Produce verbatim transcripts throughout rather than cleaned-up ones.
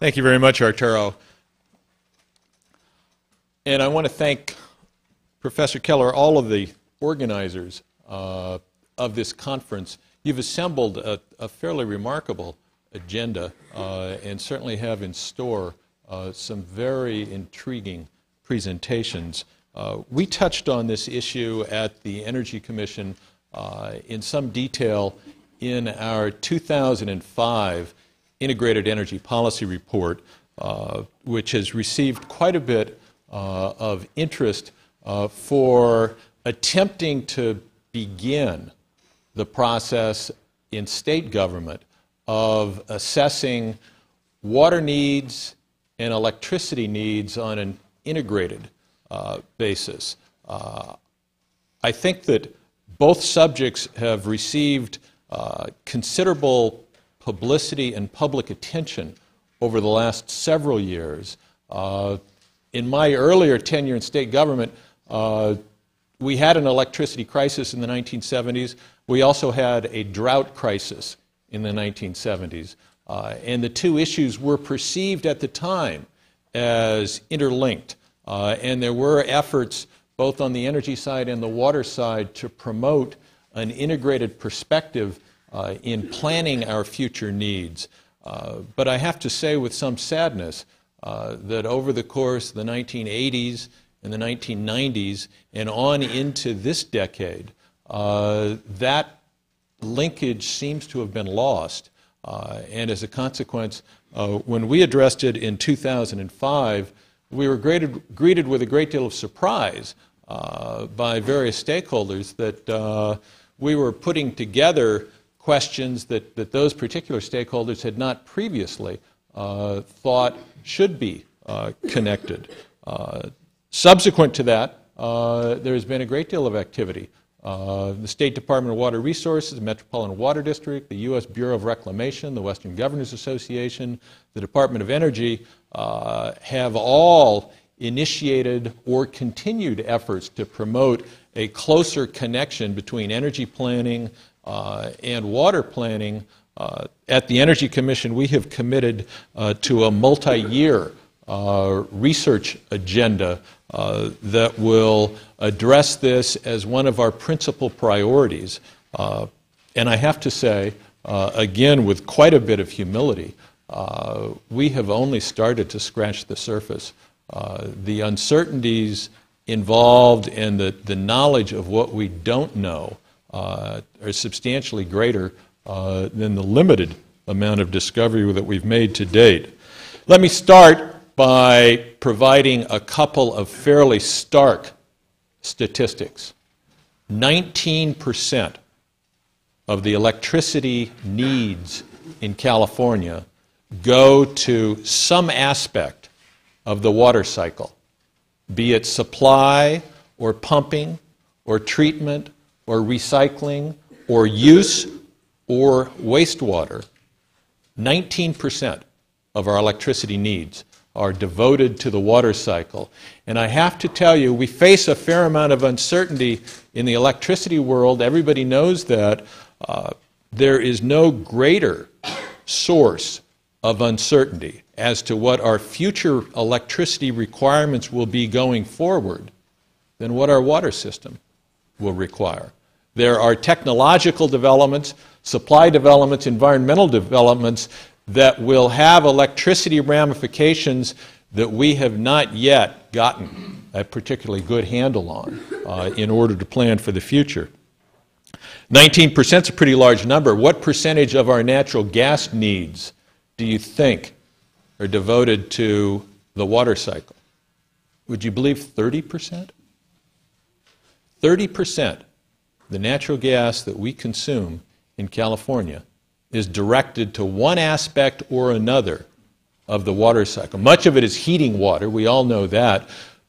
Thank you very much, Arturo. And I want to thank Professor Keller, all of the organizers uh, of this conference. You've assembled a, a fairly remarkable agenda uh, and certainly have in store uh, some very intriguing presentations. Uh, we touched on this issue at the Energy Commission uh, in some detail in our two thousand five Integrated Energy Policy Report, uh, which has received quite a bit uh, of interest uh, for attempting to begin the process in state government of assessing water needs and electricity needs on an integrated uh, basis. Uh, I think that both subjects have received uh, considerable publicity and public attention over the last several years. Uh, in my earlier tenure in state government, uh, we had an electricity crisis in the nineteen seventies. We also had a drought crisis in the nineteen seventies. Uh, and the two issues were perceived at the time as interlinked. Uh, and there were efforts both on the energy side and the water side to promote an integrated perspective Uh, in planning our future needs. Uh, but I have to say with some sadness uh, that over the course of the nineteen eighties and the nineteen nineties and on into this decade, uh, that linkage seems to have been lost. Uh, and as a consequence, uh, when we addressed it in two thousand five, we were greeted, greeted with a great deal of surprise uh, by various stakeholders that uh, we were putting together questions that, that those particular stakeholders had not previously uh, thought should be uh, connected. Uh, subsequent to that, uh, there has been a great deal of activity. Uh, the State Department of Water Resources, the Metropolitan Water District, the U S Bureau of Reclamation, the Western Governors Association, the Department of Energy uh, have all initiated or continued efforts to promote a closer connection between energy planning Uh, and water planning. Uh, at the Energy Commission, we have committed uh, to a multi-year uh, research agenda uh, that will address this as one of our principal priorities. Uh, and I have to say, uh, again, with quite a bit of humility, uh, we have only started to scratch the surface. Uh, the uncertainties involved and the, the knowledge of what we don't know Uh, are substantially greater uh, than the limited amount of discovery that we've made to date. Let me start by providing a couple of fairly stark statistics. nineteen percent of the electricity needs in California go to some aspect of the water cycle, be it supply or pumping or treatment or recycling, or use, or wastewater. nineteen percent of our electricity needs are devoted to the water cycle. And I have to tell you, we face a fair amount of uncertainty in the electricity world. Everybody knows that. Uh, there is no greater source of uncertainty as to what our future electricity requirements will be going forward than what our water system will require. There are technological developments, supply developments, environmental developments that will have electricity ramifications that we have not yet gotten a particularly good handle on uh, in order to plan for the future. nineteen percent is a pretty large number. What percentage of our natural gas needs do you think are devoted to the water cycle? Would you believe thirty percent? thirty percent of the natural gas that we consume in California is directed to one aspect or another of the water cycle. Much of it is heating water, we all know that,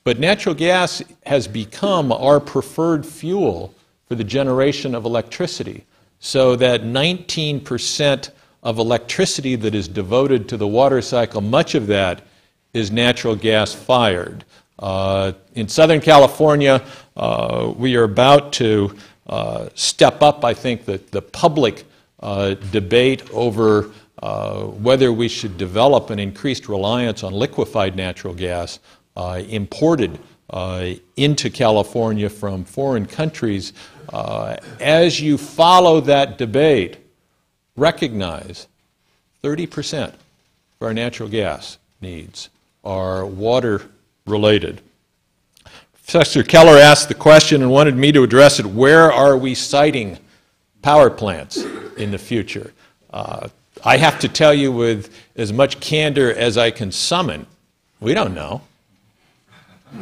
but natural gas has become our preferred fuel for the generation of electricity, so that nineteen percent of electricity that is devoted to the water cycle, much of that is natural gas fired. Uh, in Southern California, uh, we are about to uh, step up, I think, the, the public uh, debate over uh, whether we should develop an increased reliance on liquefied natural gas uh, imported uh, into California from foreign countries. Uh, as you follow that debate, recognize thirty percent of our natural gas needs are water-related. Professor Keller asked the question and wanted me to address it: where are we siting power plants in the future? Uh, I have to tell you with as much candor as I can summon, we don't know.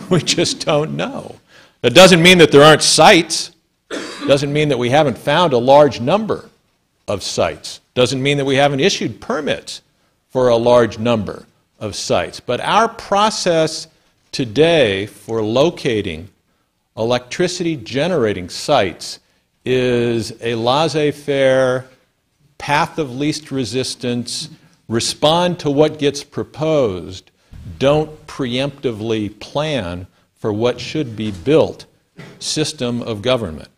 We just don't know. That doesn't mean that there aren't sites. Doesn't mean that we haven't found a large number of sites. Doesn't mean that we haven't issued permits for a large number of sites. But our process today for locating electricity generating sites is a laissez-faire, path of least resistance, respond to what gets proposed, don't preemptively plan for what should be built system of government.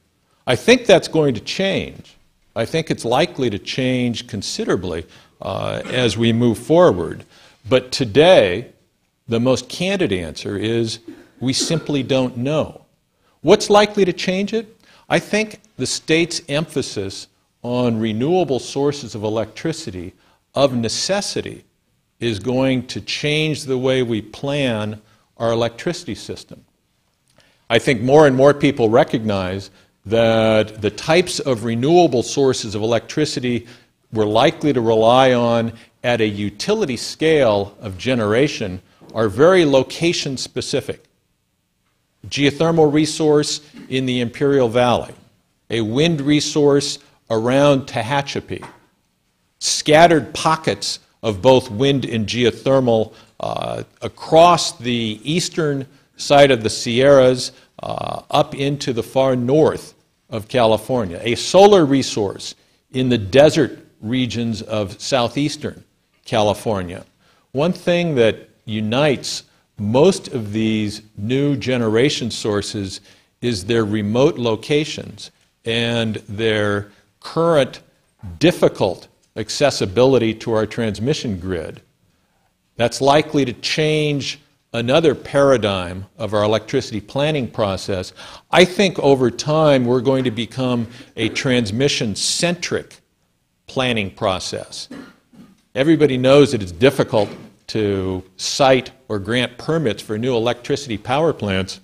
I think that's going to change. I think it's likely to change considerably uh, as we move forward. But today, the most candid answer is we simply don't know. What's likely to change it? I think the state's emphasis on renewable sources of electricity of necessity is going to change the way we plan our electricity system. I think more and more people recognize that the types of renewable sources of electricity we're likely to rely on at a utility scale of generation are very location specific. Geothermal resource in the Imperial Valley, a wind resource around Tehachapi, scattered pockets of both wind and geothermal uh, across the eastern side of the Sierras, uh, up into the far north of California, a solar resource in the desert regions of southeastern California. One thing that unites most of these new generation sources is their remote locations and their current difficult accessibility to our transmission grid. That's likely to change another paradigm of our electricity planning process. I think over time we're going to become a transmission-centric planning process. Everybody knows that it's difficult to cite or grant permits for new electricity power plants.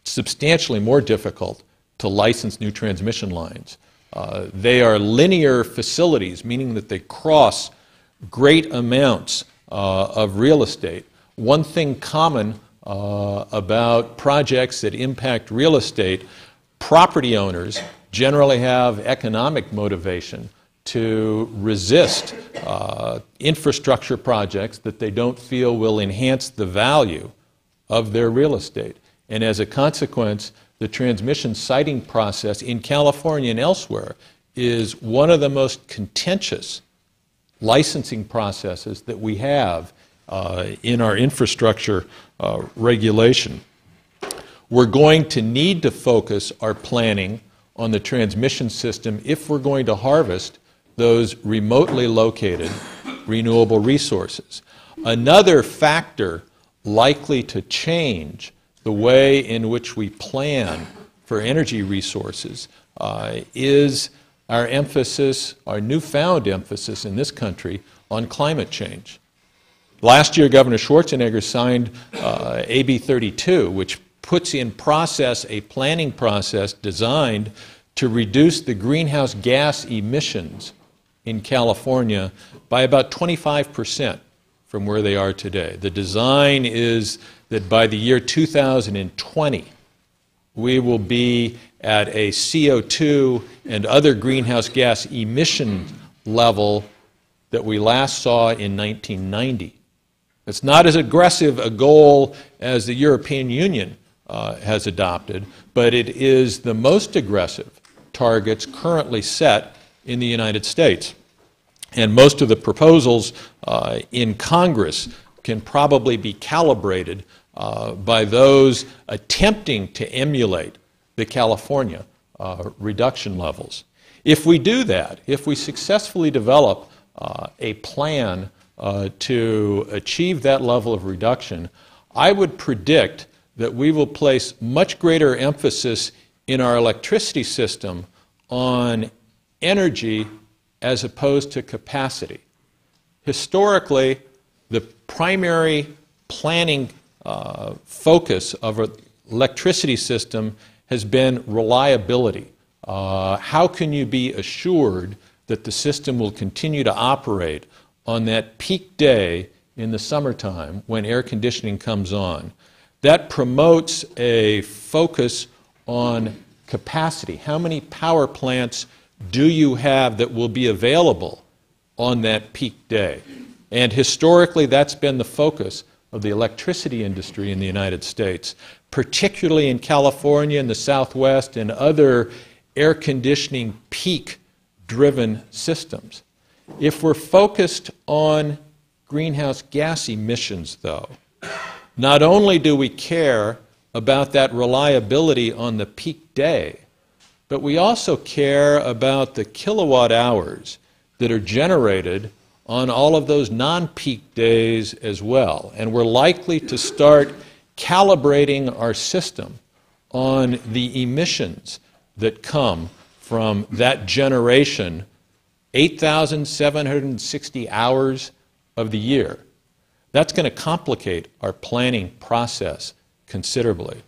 It's substantially more difficult to license new transmission lines. Uh, they are linear facilities, meaning that they cross great amounts uh, of real estate. One thing common uh, about projects that impact real estate, property owners generally have economic motivation to resist uh, infrastructure projects that they don't feel will enhance the value of their real estate. And as a consequence, the transmission siting process in California and elsewhere is one of the most contentious licensing processes that we have uh, in our infrastructure uh, regulation. We're going to need to focus our planning on the transmission system if we're going to harvest those remotely located renewable resources. Another factor likely to change the way in which we plan for energy resources uh, is our emphasis, our newfound emphasis in this country on climate change. Last year, Governor Schwarzenegger signed uh, A B thirty-two, which puts in process a planning process designed to reduce the greenhouse gas emissions in California by about twenty-five percent from where they are today. The design is that by the year two thousand twenty, we will be at a C O two and other greenhouse gas emission level that we last saw in nineteen ninety. It's not as aggressive a goal as the European Union uh, has adopted, but it is the most aggressive targets currently set in the United States. And most of the proposals uh, in Congress can probably be calibrated uh, by those attempting to emulate the California uh, reduction levels. If we do that, if we successfully develop uh, a plan uh, to achieve that level of reduction, I would predict that we will place much greater emphasis in our electricity system on energy as opposed to capacity. Historically, the primary planning uh, focus of an electricity system has been reliability. Uh, how can you be assured that the system will continue to operate on that peak day in the summertime when air conditioning comes on? That promotes a focus on capacity. How many power plants do you have that will be available on that peak day? And historically, that's been the focus of the electricity industry in the United States, particularly in California and the Southwest and other air conditioning peak-driven systems. If we're focused on greenhouse gas emissions, though, not only do we care about that reliability on the peak day, but we also care about the kilowatt hours that are generated on all of those non-peak days as well. And we're likely to start calibrating our system on the emissions that come from that generation, eight thousand seven hundred sixty hours of the year. That's going to complicate our planning process considerably.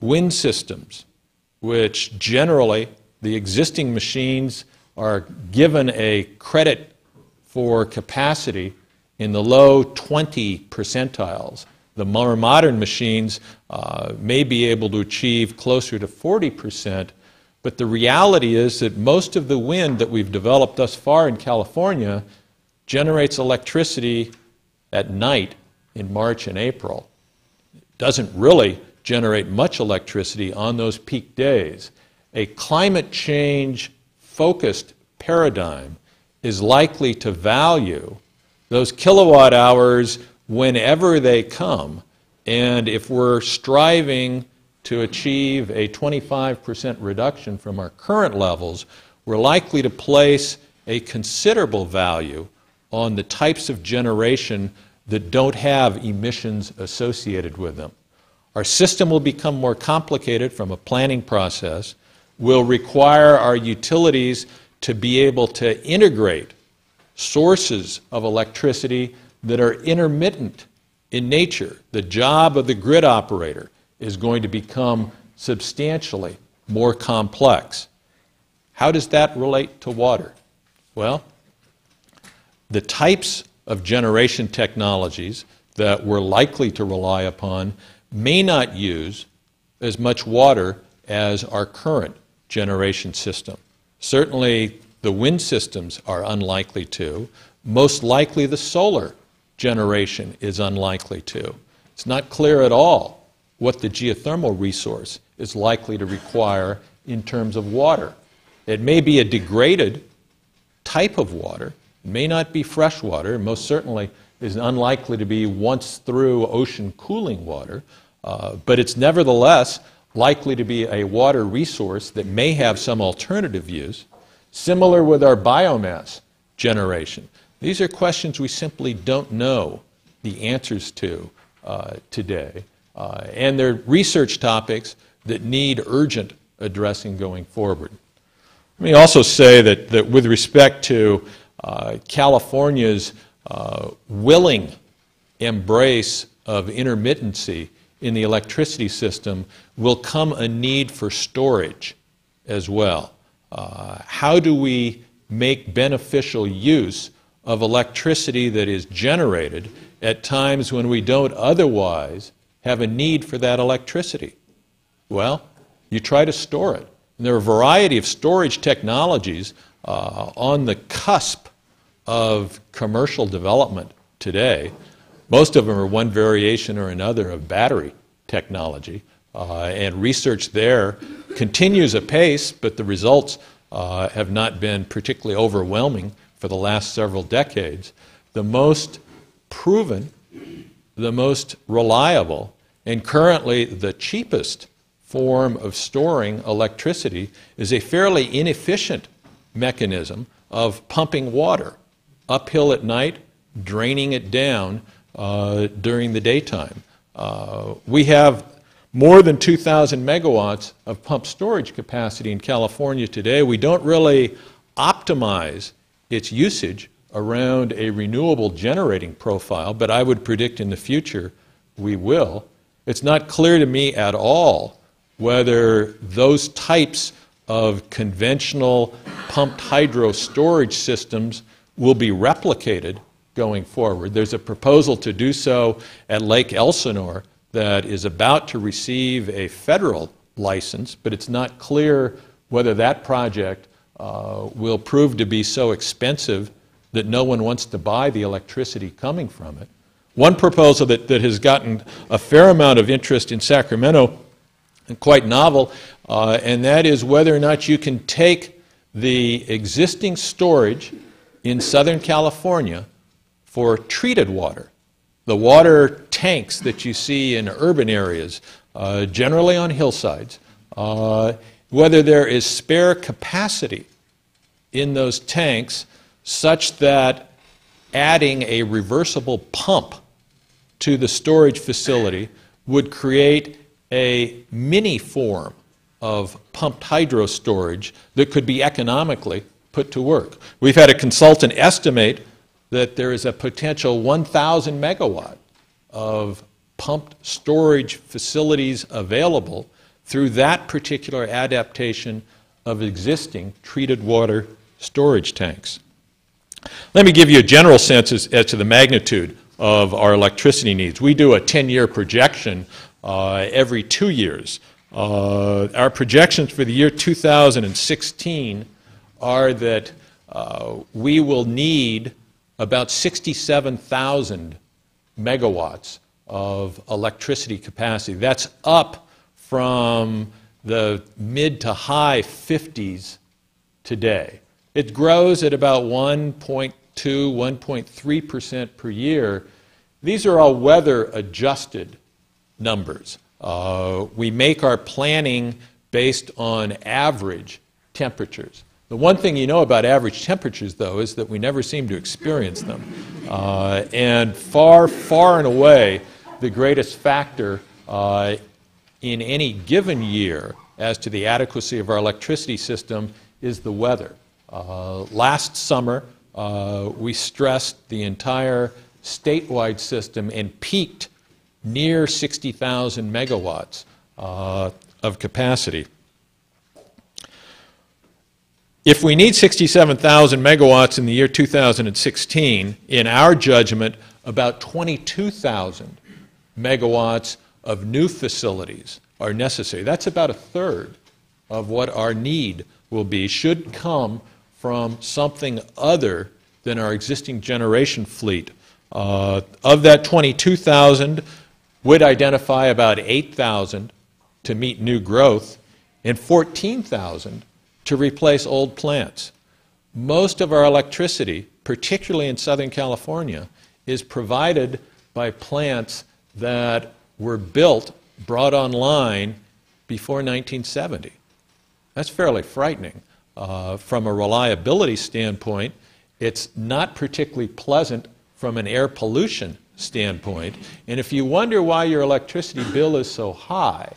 Wind systems, which generally the existing machines are given a credit for capacity in the low twenty percentiles. The more modern machines uh, may be able to achieve closer to forty percent, but the reality is that most of the wind that we've developed thus far in California generates electricity at night in March and April. It doesn't really generate much electricity on those peak days. A climate change-focused paradigm is likely to value those kilowatt hours whenever they come. And if we're striving to achieve a twenty-five percent reduction from our current levels, we're likely to place a considerable value on the types of generation that don't have emissions associated with them. Our system will become more complicated from a planning process. We'll require our utilities to be able to integrate sources of electricity that are intermittent in nature. The job of the grid operator is going to become substantially more complex. How does that relate to water? Well, the types of generation technologies that we're likely to rely upon may not use as much water as our current generation system. Certainly, the wind systems are unlikely to. Most likely, the solar generation is unlikely to. It's not clear at all what the geothermal resource is likely to require in terms of water. It may be a degraded type of water. It may not be fresh water. Most certainly is unlikely to be once through ocean cooling water, uh, but it's nevertheless likely to be a water resource that may have some alternative use. Similar with our biomass generation. These are questions we simply don't know the answers to uh, today. Uh, and they're research topics that need urgent addressing going forward. Let me also say that, that with respect to uh, California's uh, willing embrace of intermittency in the electricity system, will come a need for storage as well. Uh, how do we make beneficial use of electricity that is generated at times when we don't otherwise have a need for that electricity? Well, you try to store it. And there are a variety of storage technologies uh, on the cusp of commercial development today. Most of them are one variation or another of battery technology, uh, and research there continues apace, but the results uh, have not been particularly overwhelming for the last several decades. The most proven, the most reliable, and currently the cheapest form of storing electricity is a fairly inefficient mechanism of pumping water uphill at night, draining it down uh, during the daytime. Uh, we have more than two thousand megawatts of pump storage capacity in California today. We don't really optimize its usage around a renewable generating profile, but I would predict in the future we will. It's not clear to me at all whether those types of conventional pumped hydro storage systems will be replicated going forward. There's a proposal to do so at Lake Elsinore that is about to receive a federal license, but it's not clear whether that project uh, will prove to be so expensive that no one wants to buy the electricity coming from it. One proposal that, that has gotten a fair amount of interest in Sacramento, and quite novel, uh, and that is whether or not you can take the existing storage in Southern California for treated water. The water tanks that you see in urban areas, uh, generally on hillsides, uh, whether there is spare capacity in those tanks such that adding a reversible pump to the storage facility would create a mini form of pumped hydro storage that could be economically put to work. We've had a consultant estimate that there is a potential one thousand megawatt of pumped storage facilities available through that particular adaptation of existing treated water storage tanks. Let me give you a general sense as, as to the magnitude of our electricity needs. We do a ten-year projection uh, every two years. Uh, our projections for the year two thousand sixteen are that uh, we will need about sixty-seven thousand megawatts of electricity capacity. That's up from the mid to high fifties today. It grows at about one point two, one point three percent per year. These are all weather-adjusted numbers. Uh, we make our planning based on average temperatures. The one thing you know about average temperatures, though, is that we never seem to experience them. Uh, and far, far and away, the greatest factor uh, in any given year as to the adequacy of our electricity system is the weather. Uh, last summer, uh, we stressed the entire statewide system and peaked near sixty thousand megawatts uh, of capacity. If we need sixty-seven thousand megawatts in the year two thousand sixteen, in our judgment, about twenty-two thousand megawatts of new facilities are necessary. That's about a third of what our need will be, should come from something other than our existing generation fleet. Uh, of that twenty-two thousand, we'd identify about eight thousand to meet new growth and fourteen thousand to replace old plants. Most of our electricity, particularly in Southern California, is provided by plants that were built, brought online before nineteen seventy. That's fairly frightening. Uh, from a reliability standpoint, it's not particularly pleasant from an air pollution standpoint. And if you wonder why your electricity bill is so high,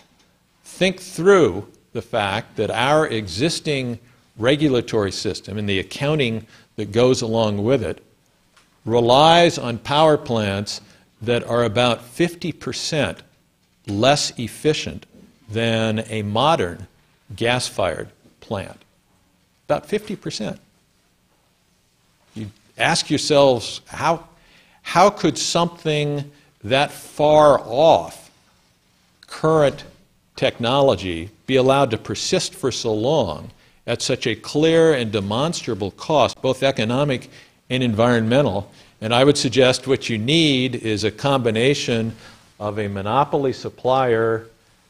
think through the fact that our existing regulatory system and the accounting that goes along with it relies on power plants that are about fifty percent less efficient than a modern gas-fired plant, about fifty percent. You ask yourselves, how, how could something that far off current technology be allowed to persist for so long at such a clear and demonstrable cost, both economic and environmental? And I would suggest what you need is a combination of a monopoly supplier,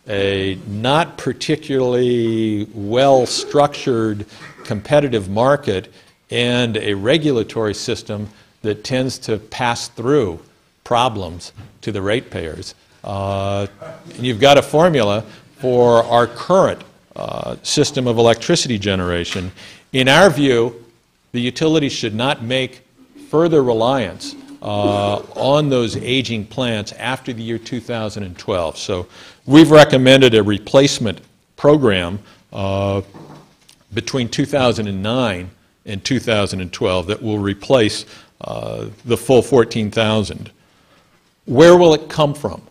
a not particularly well-structured competitive market, and a regulatory system that tends to pass through problems to the ratepayers. Uh, and you've got a formula for our current uh, system of electricity generation. In our view, the utilities should not make further reliance uh, on those aging plants after the year two thousand twelve. So we've recommended a replacement program uh, between two thousand nine and two thousand twelve that will replace uh, the full fourteen thousand. Where will it come from?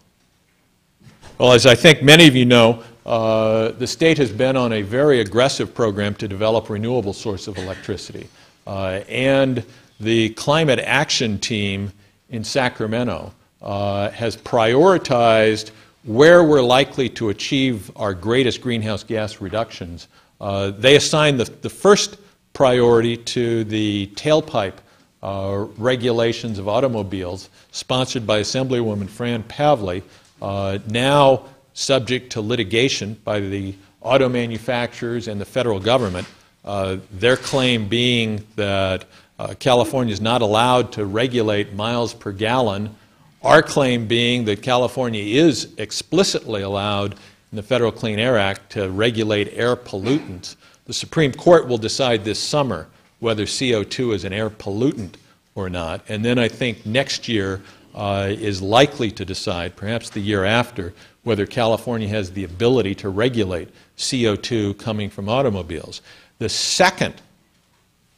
Well, as I think many of you know, uh, the state has been on a very aggressive program to develop renewable source of electricity. Uh, and the Climate Action Team in Sacramento uh, has prioritized where we're likely to achieve our greatest greenhouse gas reductions. Uh, they assigned the, the first priority to the tailpipe uh, regulations of automobiles, sponsored by Assemblywoman Fran Pavley, uh, now subject to litigation by the auto manufacturers and the federal government. Uh, their claim being that uh, California is not allowed to regulate miles per gallon. Our claim being that California is explicitly allowed in the Federal Clean Air Act to regulate air pollutants. The Supreme Court will decide this summer whether C O two is an air pollutant or not. And then I think next year uh, is likely to decide, perhaps the year after, whether California has the ability to regulate C O two coming from automobiles. The second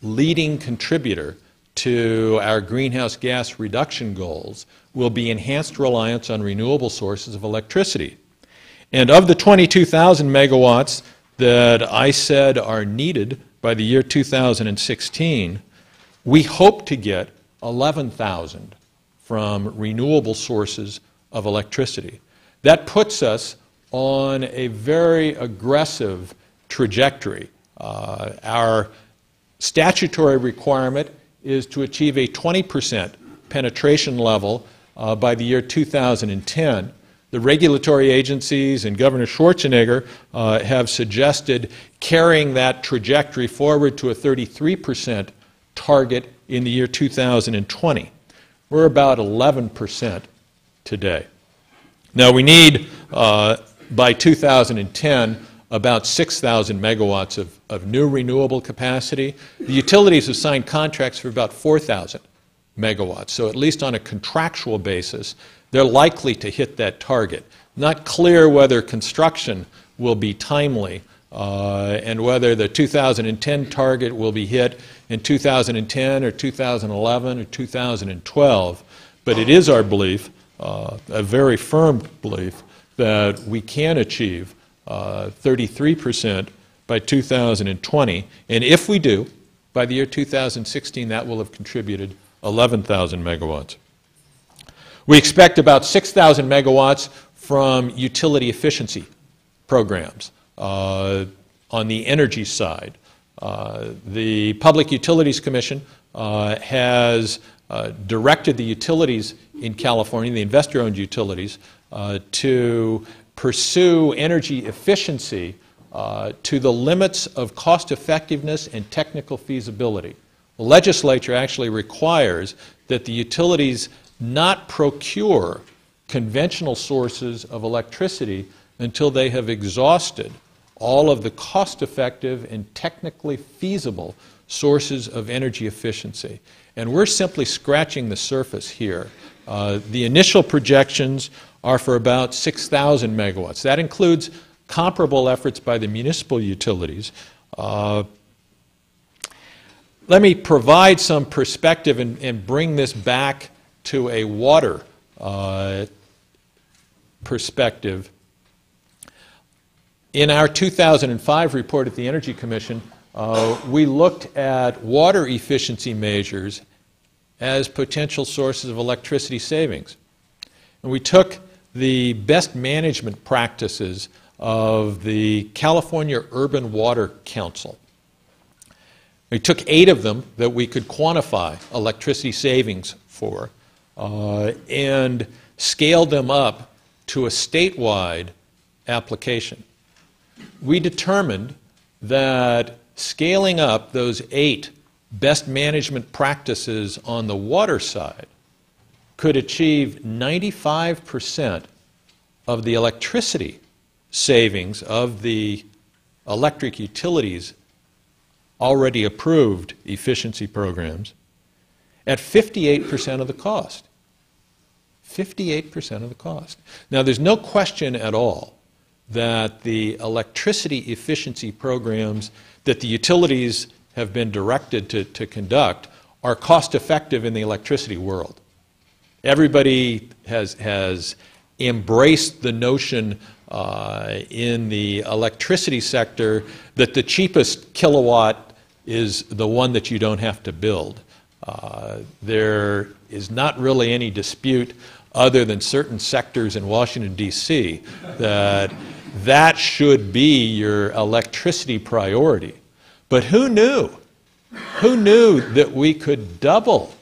leading contributor to our greenhouse gas reduction goals will be enhanced reliance on renewable sources of electricity. And of the twenty-two thousand megawatts that I said are needed by the year two thousand sixteen, we hope to get eleven thousand from renewable sources of electricity. That puts us on a very aggressive trajectory. Uh, our statutory requirement is to achieve a twenty percent penetration level uh, by the year two thousand ten. The regulatory agencies and Governor Schwarzenegger uh, have suggested carrying that trajectory forward to a thirty-three percent target in the year two thousand twenty. We're about eleven percent today. Now we need, uh, by two thousand ten, about six thousand megawatts of, of new renewable capacity. The utilities have signed contracts for about four thousand megawatts. So at least on a contractual basis, they're likely to hit that target. Not clear whether construction will be timely uh, and whether the two thousand ten target will be hit in two thousand ten or two thousand eleven or two thousand twelve. But it is our belief, uh, a very firm belief, that we can achieve Uh, thirty-three percent by two thousand twenty, and if we do, by the year two thousand sixteen, that will have contributed eleven thousand megawatts. We expect about six thousand megawatts from utility efficiency programs uh, on the energy side. Uh, the Public Utilities Commission uh, has uh, directed the utilities in California, the investor-owned utilities, uh, to pursue energy efficiency uh, to the limits of cost effectiveness and technical feasibility. The legislature actually requires that the utilities not procure conventional sources of electricity until they have exhausted all of the cost effective and technically feasible sources of energy efficiency. And we're simply scratching the surface here. Uh, the initial projections are for about six thousand megawatts. That includes comparable efforts by the municipal utilities. Uh, let me provide some perspective and, and bring this back to a water uh, perspective. In our two thousand five report at the Energy Commission, uh, we looked at water efficiency measures as potential sources of electricity savings. And we took the best management practices of the California Urban Water Council. We took eight of them that we could quantify electricity savings for uh, and scaled them up to a statewide application. We determined that scaling up those eight best management practices on the water side could achieve ninety-five percent of the electricity savings of the electric utilities already approved efficiency programs at fifty-eight percent of the cost. fifty-eight percent of the cost. Now, there's no question at all that the electricity efficiency programs that the utilities have been directed to, to conduct are cost-effective in the electricity world. Everybody has, has embraced the notion uh, in the electricity sector that the cheapest kilowatt is the one that you don't have to build. Uh, there is not really any dispute other than certain sectors in Washington, D C, that that should be your electricity priority. But who knew? Who knew that we could double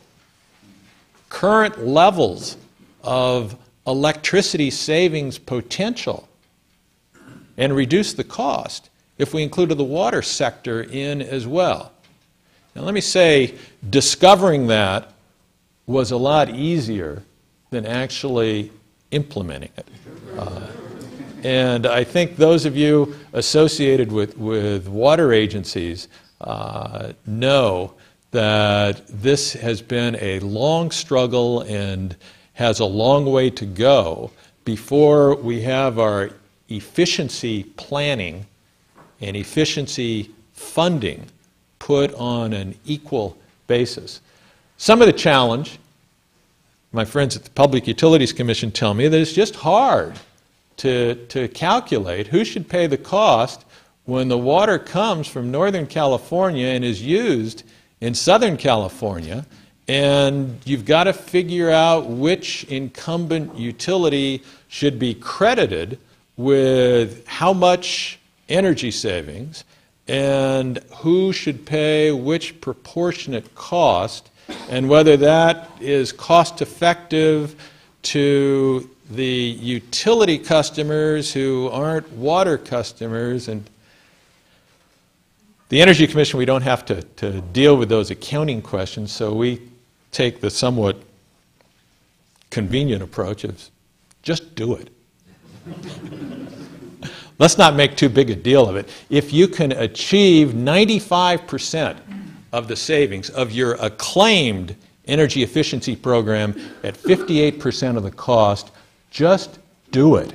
current levels of electricity savings potential and reduce the cost if we included the water sector in as well? Now, let me say, discovering that was a lot easier than actually implementing it. Uh, and I think those of you associated with, with water agencies uh, know that this has been a long struggle and has a long way to go before we have our efficiency planning and efficiency funding put on an equal basis. Some of the challenge, my friends at the Public Utilities Commission tell me, that it's just hard to, to calculate who should pay the cost when the water comes from Northern California and is used in Southern California, and you've got to figure out which incumbent utility should be credited with how much energy savings and who should pay which proportionate cost, and whether that is cost effective to the utility customers who aren't water customers. And the Energy Commission, we don't have to, to deal with those accounting questions, so we take the somewhat convenient approach of just do it. Let's not make too big a deal of it. If you can achieve ninety-five percent of the savings of your acclaimed energy efficiency program at fifty-eight percent of the cost, just do it.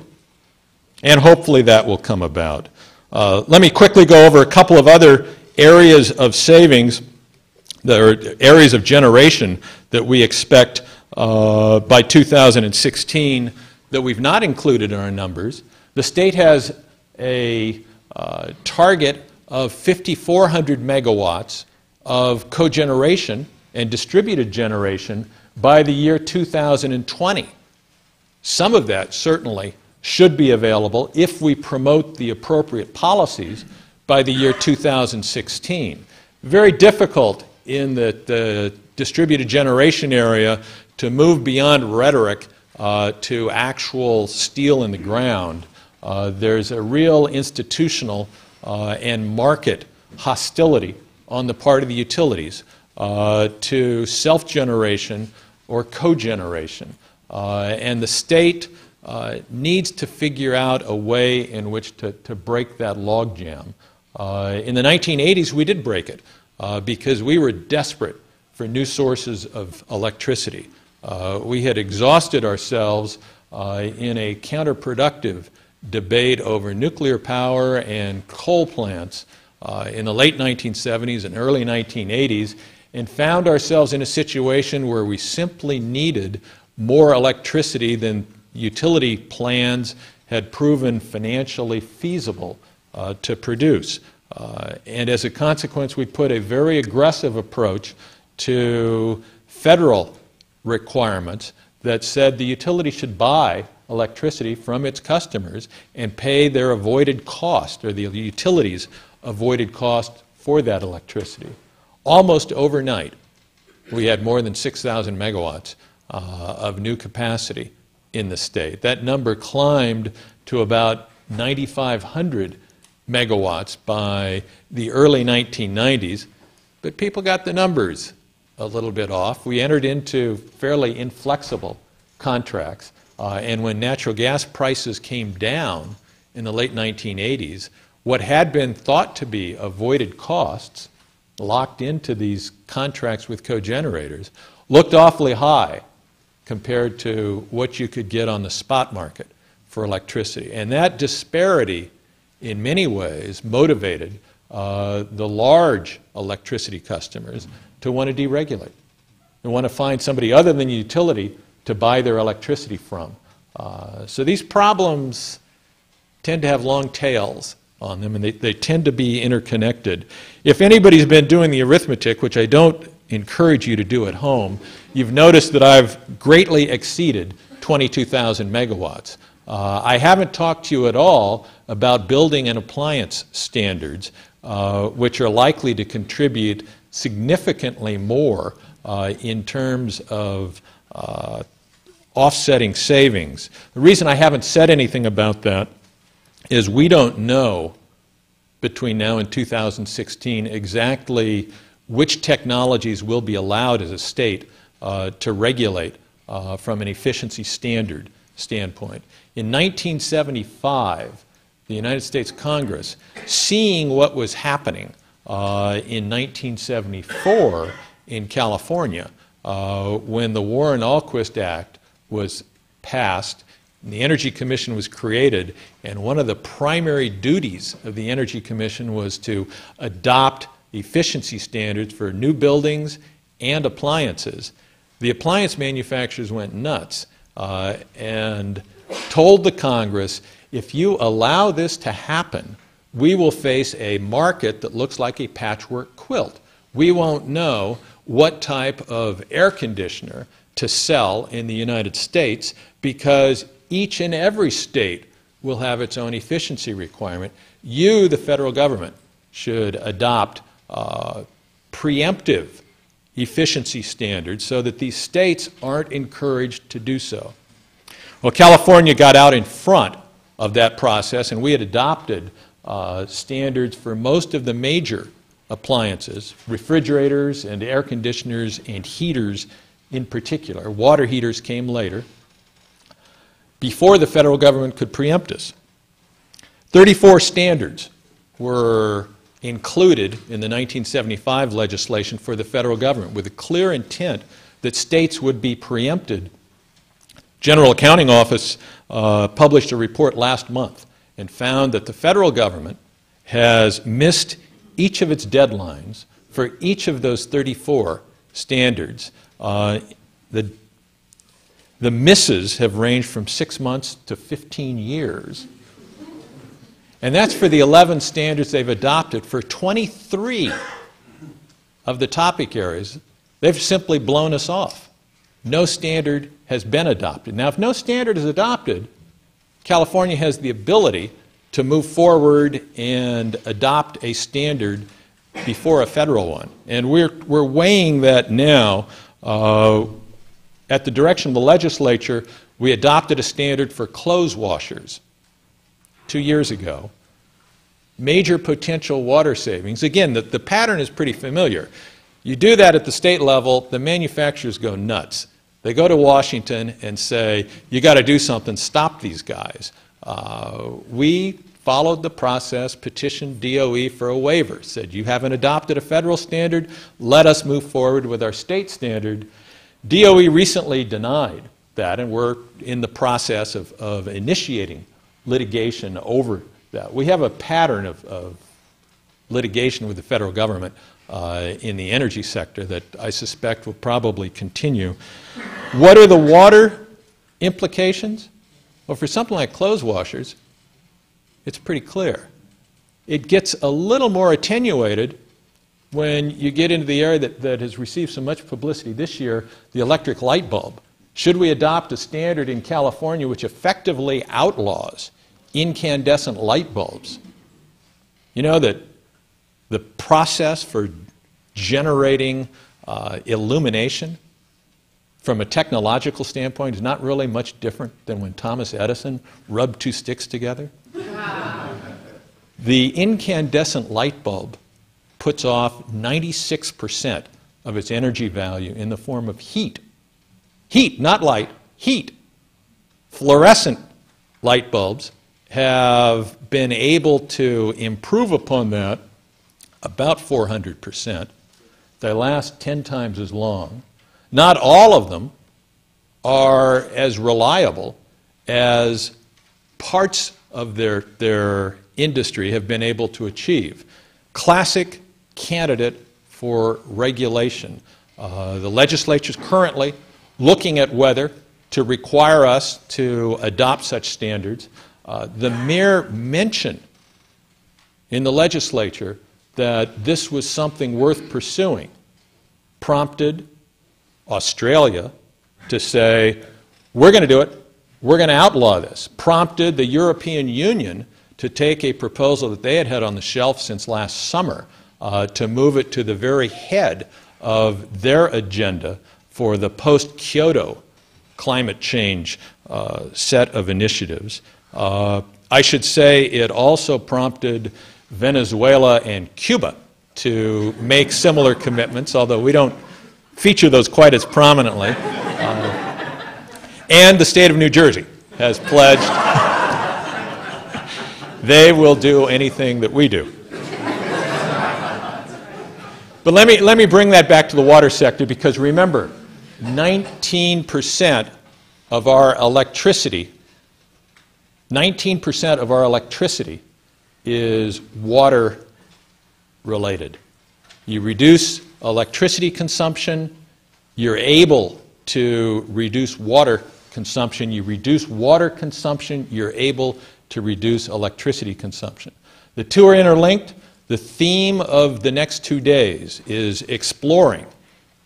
And hopefully that will come about. Uh, let me quickly go over a couple of other areas of savings, that are areas of generation that we expect uh, by two thousand sixteen that we've not included in our numbers. The state has a uh, target of fifty-four hundred megawatts of cogeneration and distributed generation by the year two thousand twenty. Some of that certainly should be available if we promote the appropriate policies by the year two thousand sixteen. Very difficult in the, the distributed generation area to move beyond rhetoric uh, to actual steel in the ground. Uh, there's a real institutional uh, and market hostility on the part of the utilities uh, to self-generation or cogeneration. Uh, and the state uh, needs to figure out a way in which to, to break that logjam. Uh, in the nineteen eighties, we did break it uh, because we were desperate for new sources of electricity. Uh, we had exhausted ourselves uh, in a counterproductive debate over nuclear power and coal plants Uh, in the late nineteen seventies and early nineteen eighties, and found ourselves in a situation where we simply needed more electricity than utility plans had proven financially feasible uh, to produce. Uh, and as a consequence, we put a very aggressive approach to federal requirements that said the utility should buy electricity from its customers and pay their avoided cost, or the utilities' avoided cost for that electricity. Almost overnight, we had more than six thousand megawatts uh, of new capacity in the state. That number climbed to about nine thousand five hundred megawatts by the early nineteen nineties, but people got the numbers a little bit off. We entered into fairly inflexible contracts, uh, and when natural gas prices came down in the late nineteen eighties, what had been thought to be avoided costs locked into these contracts with cogenerators looked awfully high compared to what you could get on the spot market for electricity. And that disparity, in many ways, motivated uh, the large electricity customers to want to deregulate and want to find somebody other than the utility to buy their electricity from. Uh, so these problems tend to have long tails on them, and they, they tend to be interconnected. If anybody's been doing the arithmetic, which I don't encourage you to do at home, you've noticed that I've greatly exceeded twenty-two thousand megawatts. Uh, I haven't talked to you at all about building and appliance standards, uh, which are likely to contribute significantly more uh, in terms of uh, offsetting savings. The reason I haven't said anything about that is we don't know between now and two thousand sixteen exactly which technologies will be allowed as a state uh, to regulate uh, from an efficiency standard standpoint. In nineteen seventy-five, the United States Congress, seeing what was happening uh, in nineteen seventy-four in California, uh, when the Warren-Alquist Act was passed, the Energy Commission was created, and one of the primary duties of the Energy Commission was to adopt efficiency standards for new buildings and appliances. The appliance manufacturers went nuts uh, and told the Congress, if you allow this to happen, we will face a market that looks like a patchwork quilt. We won't know what type of air conditioner to sell in the United States because each and every state will have its own efficiency requirement. You, the federal government, should adopt uh, preemptive efficiency standards so that these states aren't encouraged to do so. Well, California got out in front of that process, and we had adopted uh, standards for most of the major appliances, refrigerators and air conditioners and heaters in particular. Water heaters came later, before the federal government could preempt us. thirty-four standards were included in the nineteen seventy-five legislation for the federal government with a clear intent that states would be preempted. General Accounting Office uh, published a report last month and found that the federal government has missed each of its deadlines for each of those thirty-four standards. Uh, the The misses have ranged from six months to fifteen years. And that's for the eleven standards they've adopted. For twenty-three of the topic areas, they've simply blown us off. No standard has been adopted. Now, if no standard is adopted, California has the ability to move forward and adopt a standard before a federal one. And we're, we're weighing that now. Uh, At the direction of the legislature, we adopted a standard for clothes washers two years ago. Major potential water savings. Again, the, the pattern is pretty familiar. You do that at the state level, the manufacturers go nuts. They go to Washington and say, you got to do something, stop these guys. Uh, we followed the process, petitioned D O E for a waiver, said you haven't adopted a federal standard, let us move forward with our state standard. D O E recently denied that, and we're in the process of, of initiating litigation over that. We have a pattern of, of litigation with the federal government uh, in the energy sector that I suspect will probably continue. What are the water implications? Well, for something like clothes washers, it's pretty clear. It gets a little more attenuated when you get into the area that, that has received so much publicity this year, the electric light bulb. Should we adopt a standard in California which effectively outlaws incandescent light bulbs? You know that the process for generating uh, illumination from a technological standpoint is not really much different than when Thomas Edison rubbed two sticks together. The incandescent light bulb puts off ninety-six percent of its energy value in the form of heat. Heat, not light, heat. Fluorescent light bulbs have been able to improve upon that about four hundred percent. They last ten times as long. Not all of them are as reliable as parts of their, their industry have been able to achieve. Classic candidate for regulation. Uh, the legislature's currently looking at whether to require us to adopt such standards. Uh, the mere mention in the legislature that this was something worth pursuing prompted Australia to say, we're going to do it, we're going to outlaw this. Prompted the European Union to take a proposal that they had had on the shelf since last summer uh, to move it to the very head of their agenda for the post-Kyoto climate change uh, set of initiatives. Uh, I should say it also prompted Venezuela and Cuba to make similar commitments, although we don't feature those quite as prominently. Uh, and the state of New Jersey has pledged they will do anything that we do. But let me, let me bring that back to the water sector, because remember, nineteen percent of our electricity, nineteen percent of our electricity is water related. You reduce electricity consumption, you're able to reduce water consumption. You reduce water consumption, you're able to reduce electricity consumption. The two are interlinked. The theme of the next two days is exploring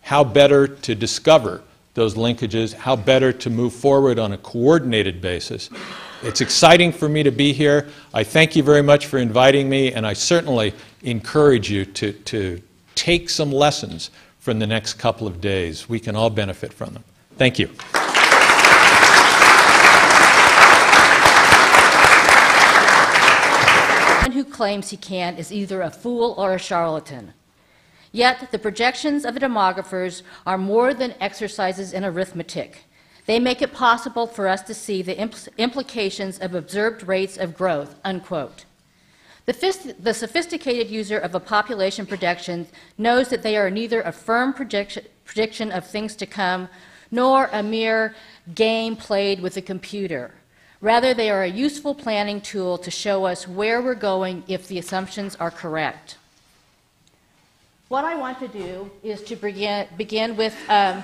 how better to discover those linkages, how better to move forward on a coordinated basis. It's exciting for me to be here. I thank you very much for inviting me, and I certainly encourage you to, to take some lessons from the next couple of days. We can all benefit from them. Thank you. One who claims he can is either a fool or a charlatan. Yet the projections of the demographers are more than exercises in arithmetic. They make it possible for us to see the impl implications of observed rates of growth, unquote. The, the sophisticated user of a population prediction knows that they are neither a firm prediction, prediction of things to come, nor a mere game played with a computer. Rather, they are a useful planning tool to show us where we're going if the assumptions are correct. What I want to do is to begin, begin with um,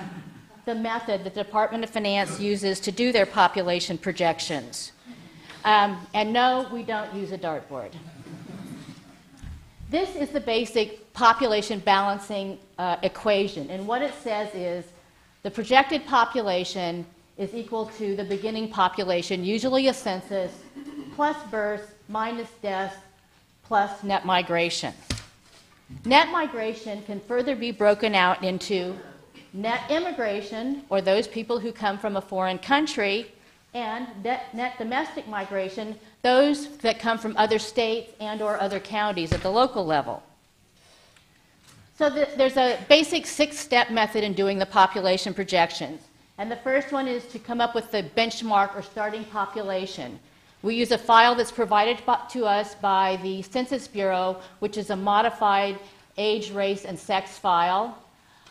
the method the Department of Finance uses to do their population projections. Um, and no, we don't use a dartboard. This is the basic population balancing uh, equation. And what it says is the projected population is equal to the beginning population, usually a census, plus births, minus deaths, plus net migration. Net migration can further be broken out into net immigration, or those people who come from a foreign country, and net, net domestic migration, those that come from other states and or other counties at the local level. So the, there's a basic six-step method in doing the population projections. And the first one is to come up with the benchmark or starting population. We use a file that's provided to us by the Census Bureau, which is a modified age, race, and sex file.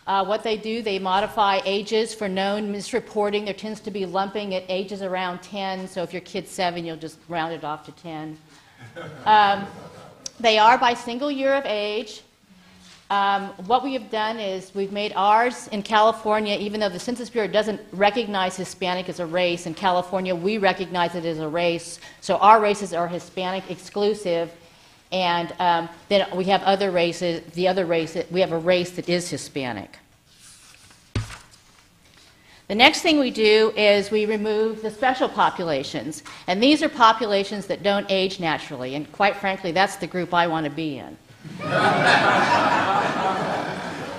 Uh, what they do, they modify ages for known misreporting. There tends to be lumping at ages around ten, so if your kid's seven, you'll just round it off to ten. Um, they are by single year of age. Um, what we have done is we've made ours in California, even though the Census Bureau doesn't recognize Hispanic as a race, in California we recognize it as a race, so our races are Hispanic exclusive, and um, then we have other races, the other race, we have a race that is Hispanic. The next thing we do is we remove the special populations, and these are populations that don't age naturally, and quite frankly that's the group I want to be in.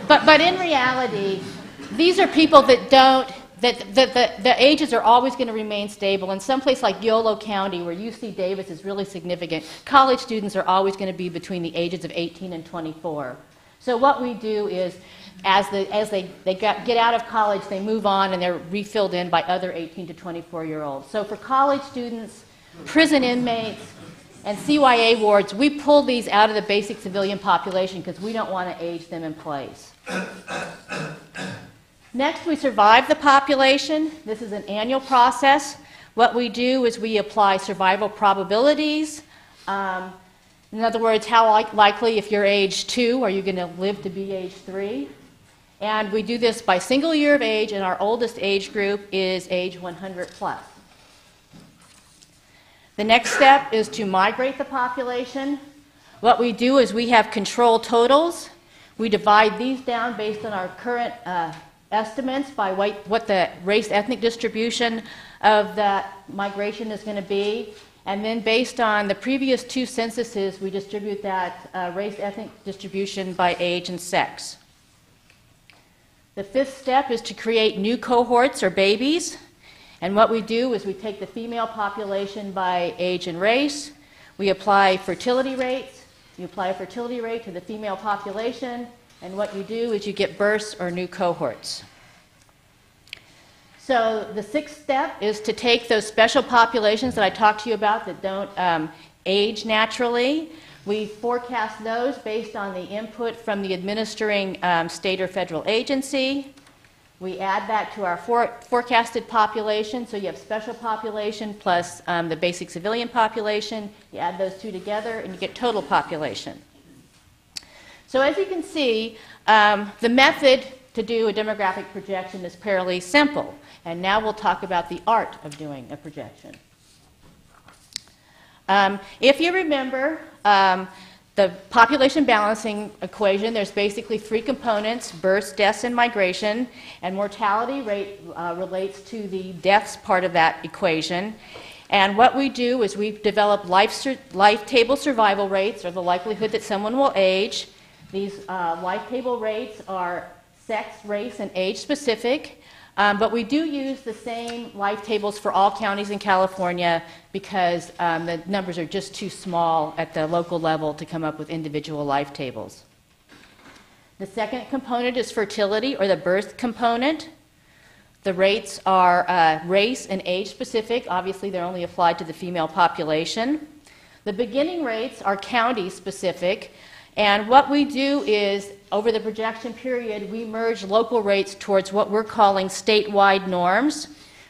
But, but in reality, these are people that don't, that the, the, the ages are always going to remain stable. In some place like Yolo County, where U C Davis is really significant, college students are always going to be between the ages of eighteen and twenty-four. So what we do is, as, the, as they, they get out of college, they move on and they're refilled in by other eighteen to twenty-four-year-olds. So for college students, prison inmates, and C Y A wards, we pull these out of the basic civilian population because we don't want to age them in place. Next, we survive the population. This is an annual process. What we do is we apply survival probabilities. Um, in other words, how li likely, if you're age two, are you going to live to be age three? And we do this by single year of age, and our oldest age group is age one hundred plus. The next step is to migrate the population. What we do is we have control totals. We divide these down based on our current uh, estimates by white, what the race ethnic distribution of that migration is going to be. And then based on the previous two censuses, we distribute that uh, race ethnic distribution by age and sex. The fifth step is to create new cohorts or babies. And what we do is we take the female population by age and race. We apply fertility rates. You apply a fertility rate to the female population, and what you do is you get births or new cohorts. So the sixth step is to take those special populations that I talked to you about that don't um, age naturally. We forecast those based on the input from the administering um, state or federal agency. We add that to our for forecasted population, so you have special population plus um, the basic civilian population. You add those two together, and you get total population. So as you can see, um, the method to do a demographic projection is fairly simple. And now we'll talk about the art of doing a projection. Um, if you remember um, the population balancing equation, there's basically three components: births, deaths, and migration. And mortality rate uh, relates to the deaths part of that equation. And what we do is we develop life, life table survival rates, or the likelihood that someone will age. These uh, life table rates are sex, race, and age specific. Um, but we do use the same life tables for all counties in California because um, the numbers are just too small at the local level to come up with individual life tables. The second component is fertility, or the birth component. The rates are uh, race and age specific. Obviously, they're only applied to the female population. The beginning rates are county specific. And what we do is, over the projection period, we merge local rates towards what we're calling statewide norms.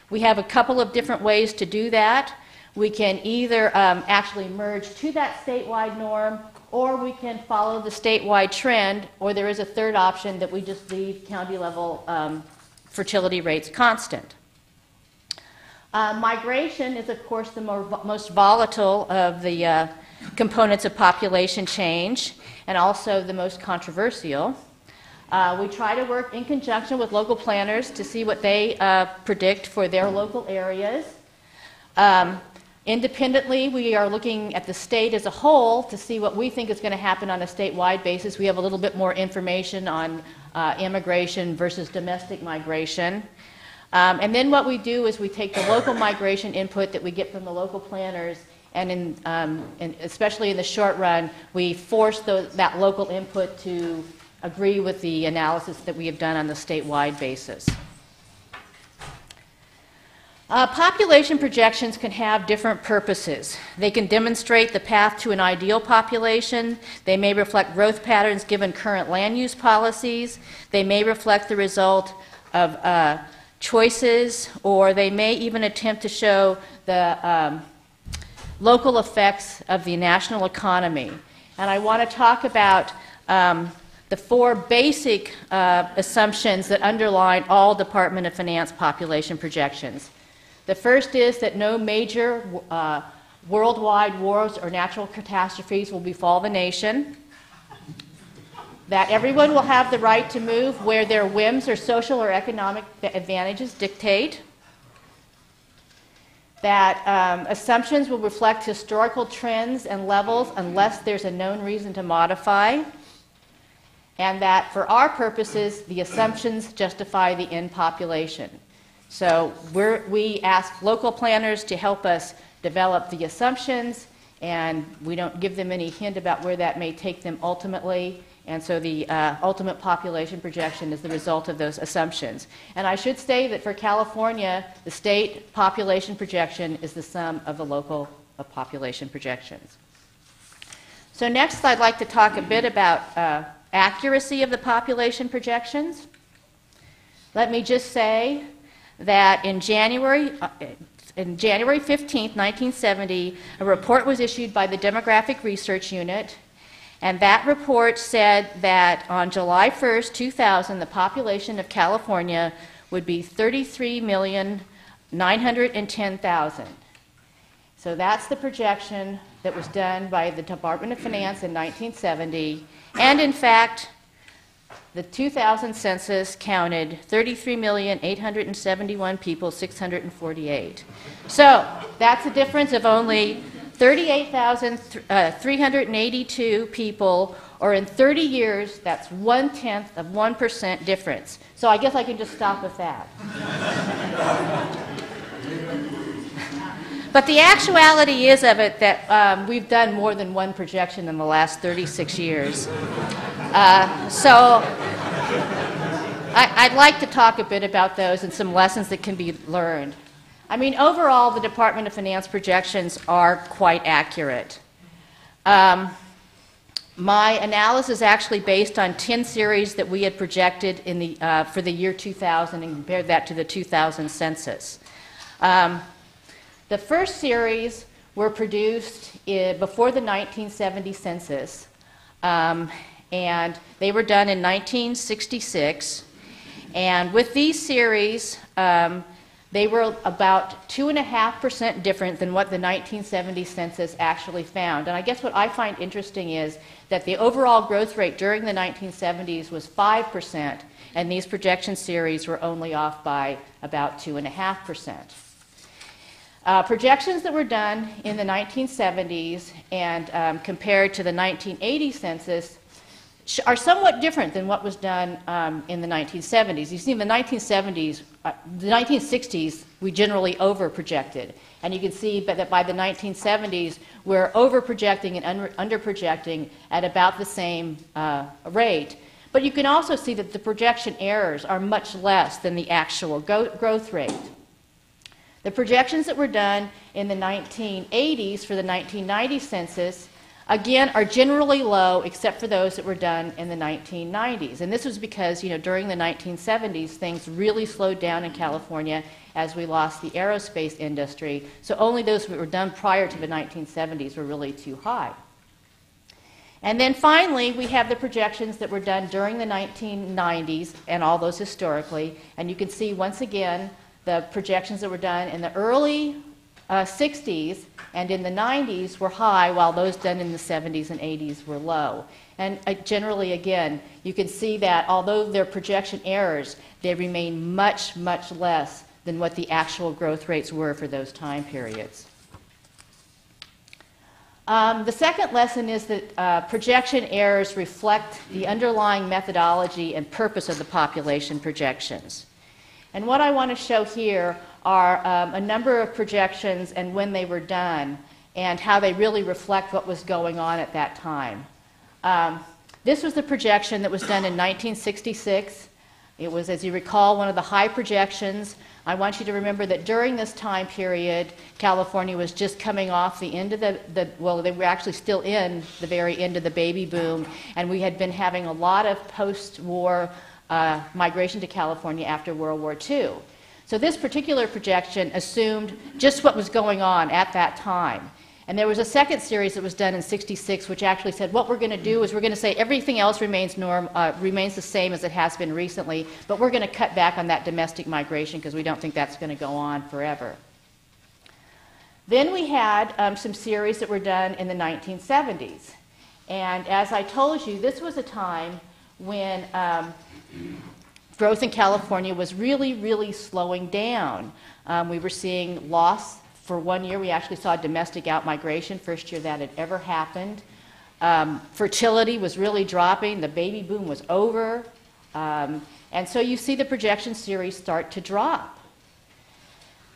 We have a couple of different ways to do that. We can either um, actually merge to that statewide norm, or we can follow the statewide trend, or there is a third option that we just leave county level um, fertility rates constant. Uh, migration is, of course, the more, most volatile of the uh, components of population change, and also the most controversial. Uh, we try to work in conjunction with local planners to see what they uh, predict for their local areas. Um, independently, we are looking at the state as a whole to see what we think is going to happen on a statewide basis. We have a little bit more information on uh, immigration versus domestic migration. Um, and then what we do is we take the local migration input that we get from the local planners, and, in, um, and especially in the short run, we force those, that local input to agree with the analysis that we have done on the statewide basis. Uh, population projections can have different purposes. They can demonstrate the path to an ideal population. They may reflect growth patterns given current land use policies. They may reflect the result of uh, choices, or they may even attempt to show the um, local effects of the national economy. And I want to talk about um, the four basic uh, assumptions that underline all Department of Finance population projections. The first is that no major uh, worldwide wars or natural catastrophes will befall the nation. That everyone will have the right to move where their whims or social or economic advantages dictate. That um, assumptions will reflect historical trends and levels unless there's a known reason to modify. And that for our purposes, the assumptions justify the end population. So we're, we ask local planners to help us develop the assumptions, and we don't give them any hint about where that may take them ultimately. And so the uh, ultimate population projection is the result of those assumptions. And I should say that for California, the state population projection is the sum of the local uh, population projections. So next, I'd like to talk a bit about uh, accuracy of the population projections. Let me just say that in January, uh, in January fifteenth, nineteen seventy, a report was issued by the Demographic Research Unit, and that report said that on July first, two thousand, the population of California would be thirty-three million nine hundred ten thousand. So that's the projection that was done by the Department of Finance in nineteen seventy, and in fact, the two thousand census counted thirty-three million eight hundred seventy-one thousand people, six hundred forty-eight. So that's a difference of only thirty-eight thousand three hundred eighty-two people, or in thirty years, that's one-tenth of one percent difference. So I guess I can just stop with that. But the actuality is of it that um, we've done more than one projection in the last thirty-six years. Uh, so I, I'd like to talk a bit about those and some lessons that can be learned. I mean, overall, the Department of Finance projections are quite accurate. Um, my analysis is actually based on ten series that we had projected in the, uh, for the year two thousand and compared that to the two thousand census. Um, the first series were produced I- before the nineteen seventy census. Um, And they were done in nineteen sixty-six. And with these series, um, they were about two and a half percent different than what the nineteen seventy census actually found. And I guess what I find interesting is that the overall growth rate during the nineteen seventies was five percent, and these projection series were only off by about two and a half percent. Uh, projections that were done in the nineteen seventies and um, compared to the nineteen eighty census are somewhat different than what was done um, in the nineteen seventies. You see, in the nineteen seventies, uh, the nineteen sixties, we generally over-projected. And you can see that by the nineteen seventies, we're over-projecting and under-projecting at about the same uh, rate. But you can also see that the projection errors are much less than the actual go- growth rate. The projections that were done in the nineteen eighties for the nineteen ninety census, again, are generally low except for those that were done in the nineteen nineties. And this was because, you know, during the nineteen seventies, things really slowed down in California as we lost the aerospace industry. So only those that were done prior to the nineteen seventies were really too high. And then finally, we have the projections that were done during the nineteen nineties and all those historically. And you can see, once again, the projections that were done in the early Uh, sixties and in the nineties were high, while those done in the seventies and eighties were low. And uh, generally, again, you can see that although they're projection errors, they remain much, much less than what the actual growth rates were for those time periods. Um, the second lesson is that uh, projection errors reflect the underlying methodology and purpose of the population projections. And what I want to show here are um, a number of projections and when they were done and how they really reflect what was going on at that time. Um, this was the projection that was done in nineteen sixty-six. It was, as you recall, one of the high projections. I want you to remember that during this time period, California was just coming off the end of the, the well, they were actually still in the very end of the baby boom, and we had been having a lot of post-war uh, migration to California after World War Two. So this particular projection assumed just what was going on at that time. And there was a second series that was done in sixty-six, which actually said what we're going to do is we're going to say everything else remains, norm, uh, remains the same as it has been recently, but we're going to cut back on that domestic migration because we don't think that's going to go on forever. Then we had um, some series that were done in the nineteen seventies. And as I told you, this was a time when um, growth in California was really, really slowing down. Um, we were seeing loss for one year. We actually saw domestic out-migration, first year that had ever happened. Um, fertility was really dropping. The baby boom was over. Um, and so you see the projection series start to drop.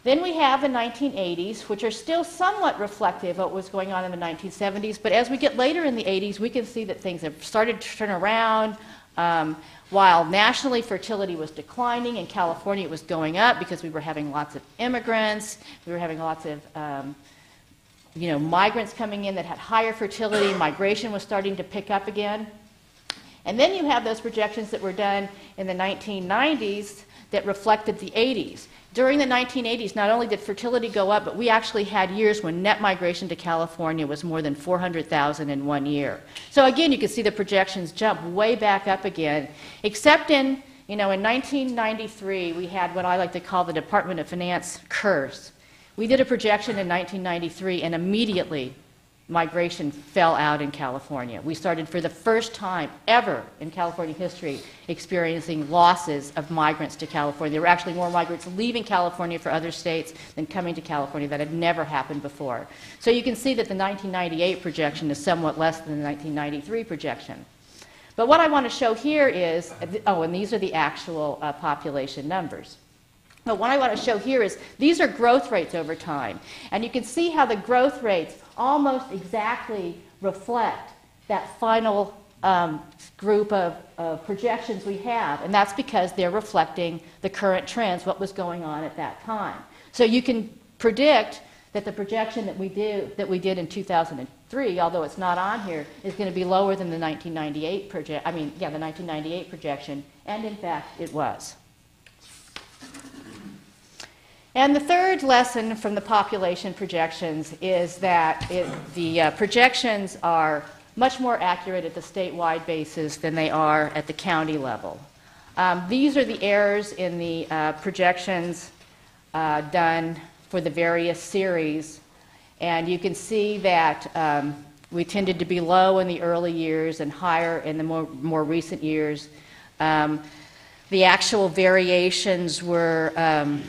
Then we have the nineteen eighties, which are still somewhat reflective of what was going on in the nineteen seventies. But as we get later in the eighties, we can see that things have started to turn around. Um, While nationally fertility was declining, in California it was going up because we were having lots of immigrants, we were having lots of um, you know, migrants coming in that had higher fertility, migration was starting to pick up again. And then you have those projections that were done in the nineteen nineties that reflected the eighties. During the nineteen eighties, not only did fertility go up, but we actually had years when net migration to California was more than four hundred thousand in one year. So again, you can see the projections jump way back up again, except in, you know, in nineteen ninety-three, we had what I like to call the Department of Finance curse. We did a projection in nineteen ninety-three, and immediately migration fell out in California. We started, for the first time ever in California history, experiencing losses of migrants to California. There were actually more migrants leaving California for other states than coming to California. That had never happened before. So you can see that the nineteen ninety-eight projection is somewhat less than the nineteen ninety-three projection. But what I want to show here is, oh, and these are the actual uh, population numbers. But what I want to show here is these are growth rates over time. And you can see how the growth rates almost exactly reflect that final um, group of, of projections we have, and that's because they're reflecting the current trends, what was going on at that time. So you can predict that the projection that we, do, that we did in two thousand three, although it's not on here, is going to be lower than the nineteen ninety-eight projection. I mean, yeah, the nineteen ninety-eight projection, and in fact, it was. And the third lesson from the population projections is that it, the uh, projections are much more accurate at the statewide basis than they are at the county level. Um, these are the errors in the uh, projections uh, done for the various series, and you can see that um, we tended to be low in the early years and higher in the more, more recent years. Um, the actual variations were um,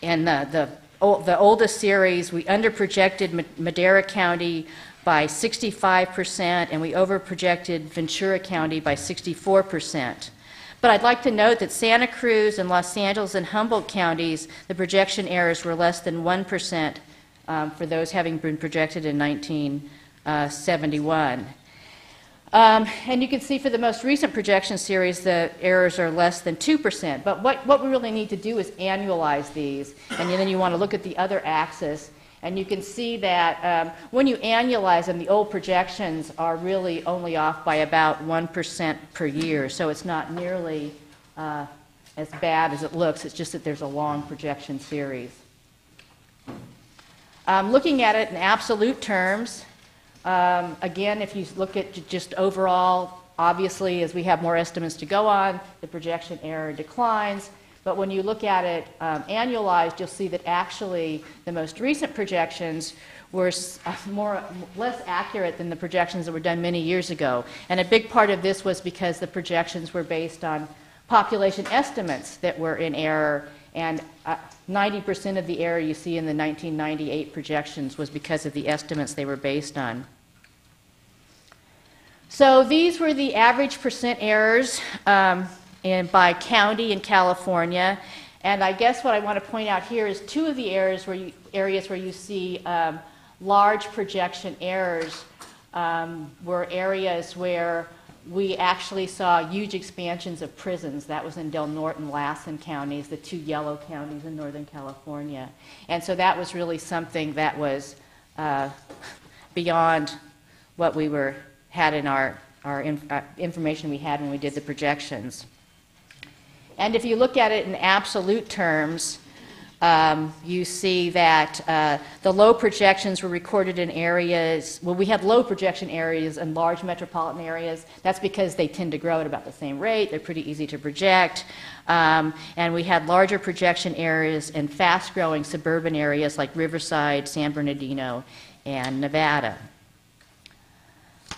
in the, the, old, the oldest series, we underprojected Madera County by sixty-five percent, and we overprojected Ventura County by sixty-four percent. But I'd like to note that Santa Cruz and Los Angeles and Humboldt counties, the projection errors were less than one percent um, for those having been projected in nineteen seventy-one. Um, and you can see for the most recent projection series, the errors are less than two percent. But what, what we really need to do is annualize these, and then you want to look at the other axis. And you can see that um, when you annualize them, the old projections are really only off by about one percent per year. So it's not nearly uh, as bad as it looks. It's just that there's a long projection series. Um, looking at it in absolute terms, Um, again, if you look at just overall, obviously, as we have more estimates to go on, the projection error declines. But when you look at it um, annualized, you'll see that actually the most recent projections were more, less accurate than the projections that were done many years ago. And a big part of this was because the projections were based on population estimates that were in error. And ninety percent uh, of the error you see in the nineteen ninety-eight projections was because of the estimates they were based on. So these were the average percent errors um, in, by county in California. And I guess what I want to point out here is two of the areas where you, areas where you see um, large projection errors um, were areas where we actually saw huge expansions of prisons. That was in Del Norte and Lassen counties, the two yellow counties in Northern California. And so that was really something that was uh, beyond what we were, had in our, our in, uh, information we had when we did the projections. And if you look at it in absolute terms, Um, you see that uh, the low projections were recorded in areas, well, we had low projection areas in large metropolitan areas. That's because they tend to grow at about the same rate. They're pretty easy to project. Um, and we had larger projection areas in fast-growing suburban areas like Riverside, San Bernardino, and Nevada.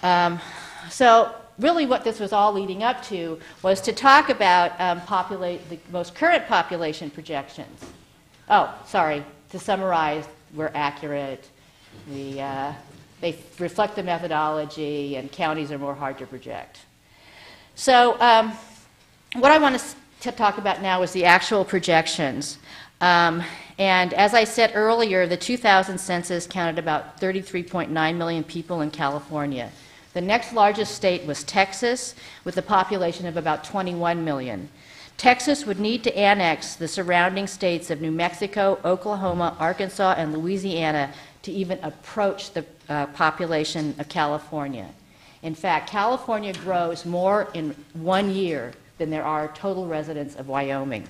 Um, so really what this was all leading up to was to talk about um, populate, the most current population projections. Oh, sorry, to summarize, we're accurate, we, uh, they reflect the methodology, and counties are more hard to project. So um, what I want to talk about now is the actual projections. Um, and as I said earlier, the two thousand census counted about thirty-three point nine million people in California. The next largest state was Texas, with a population of about twenty-one million. Texas would need to annex the surrounding states of New Mexico, Oklahoma, Arkansas, and Louisiana to even approach the uh, population of California. In fact, California grows more in one year than there are total residents of Wyoming.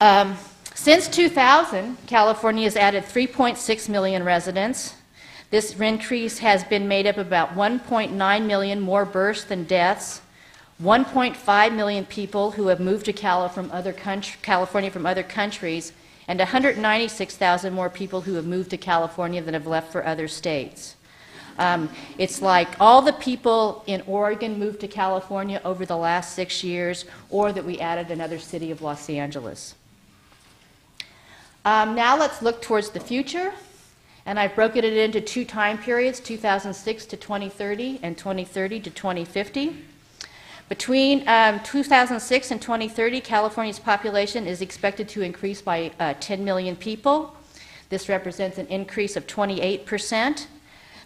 Um, since two thousand, California has added three point six million residents. This increase has been made up of about one point nine million more births than deaths, one point five million people who have moved to California from other countries, and one hundred ninety-six thousand more people who have moved to California than have left for other states. Um, it's like all the people in Oregon moved to California over the last six years, or that we added another city of Los Angeles. Um, now let's look towards the future, and I've broken it into two time periods, two thousand six to twenty thirty and twenty thirty to twenty fifty. Between um, two thousand six and twenty thirty, California's population is expected to increase by uh, ten million people. This represents an increase of twenty-eight percent.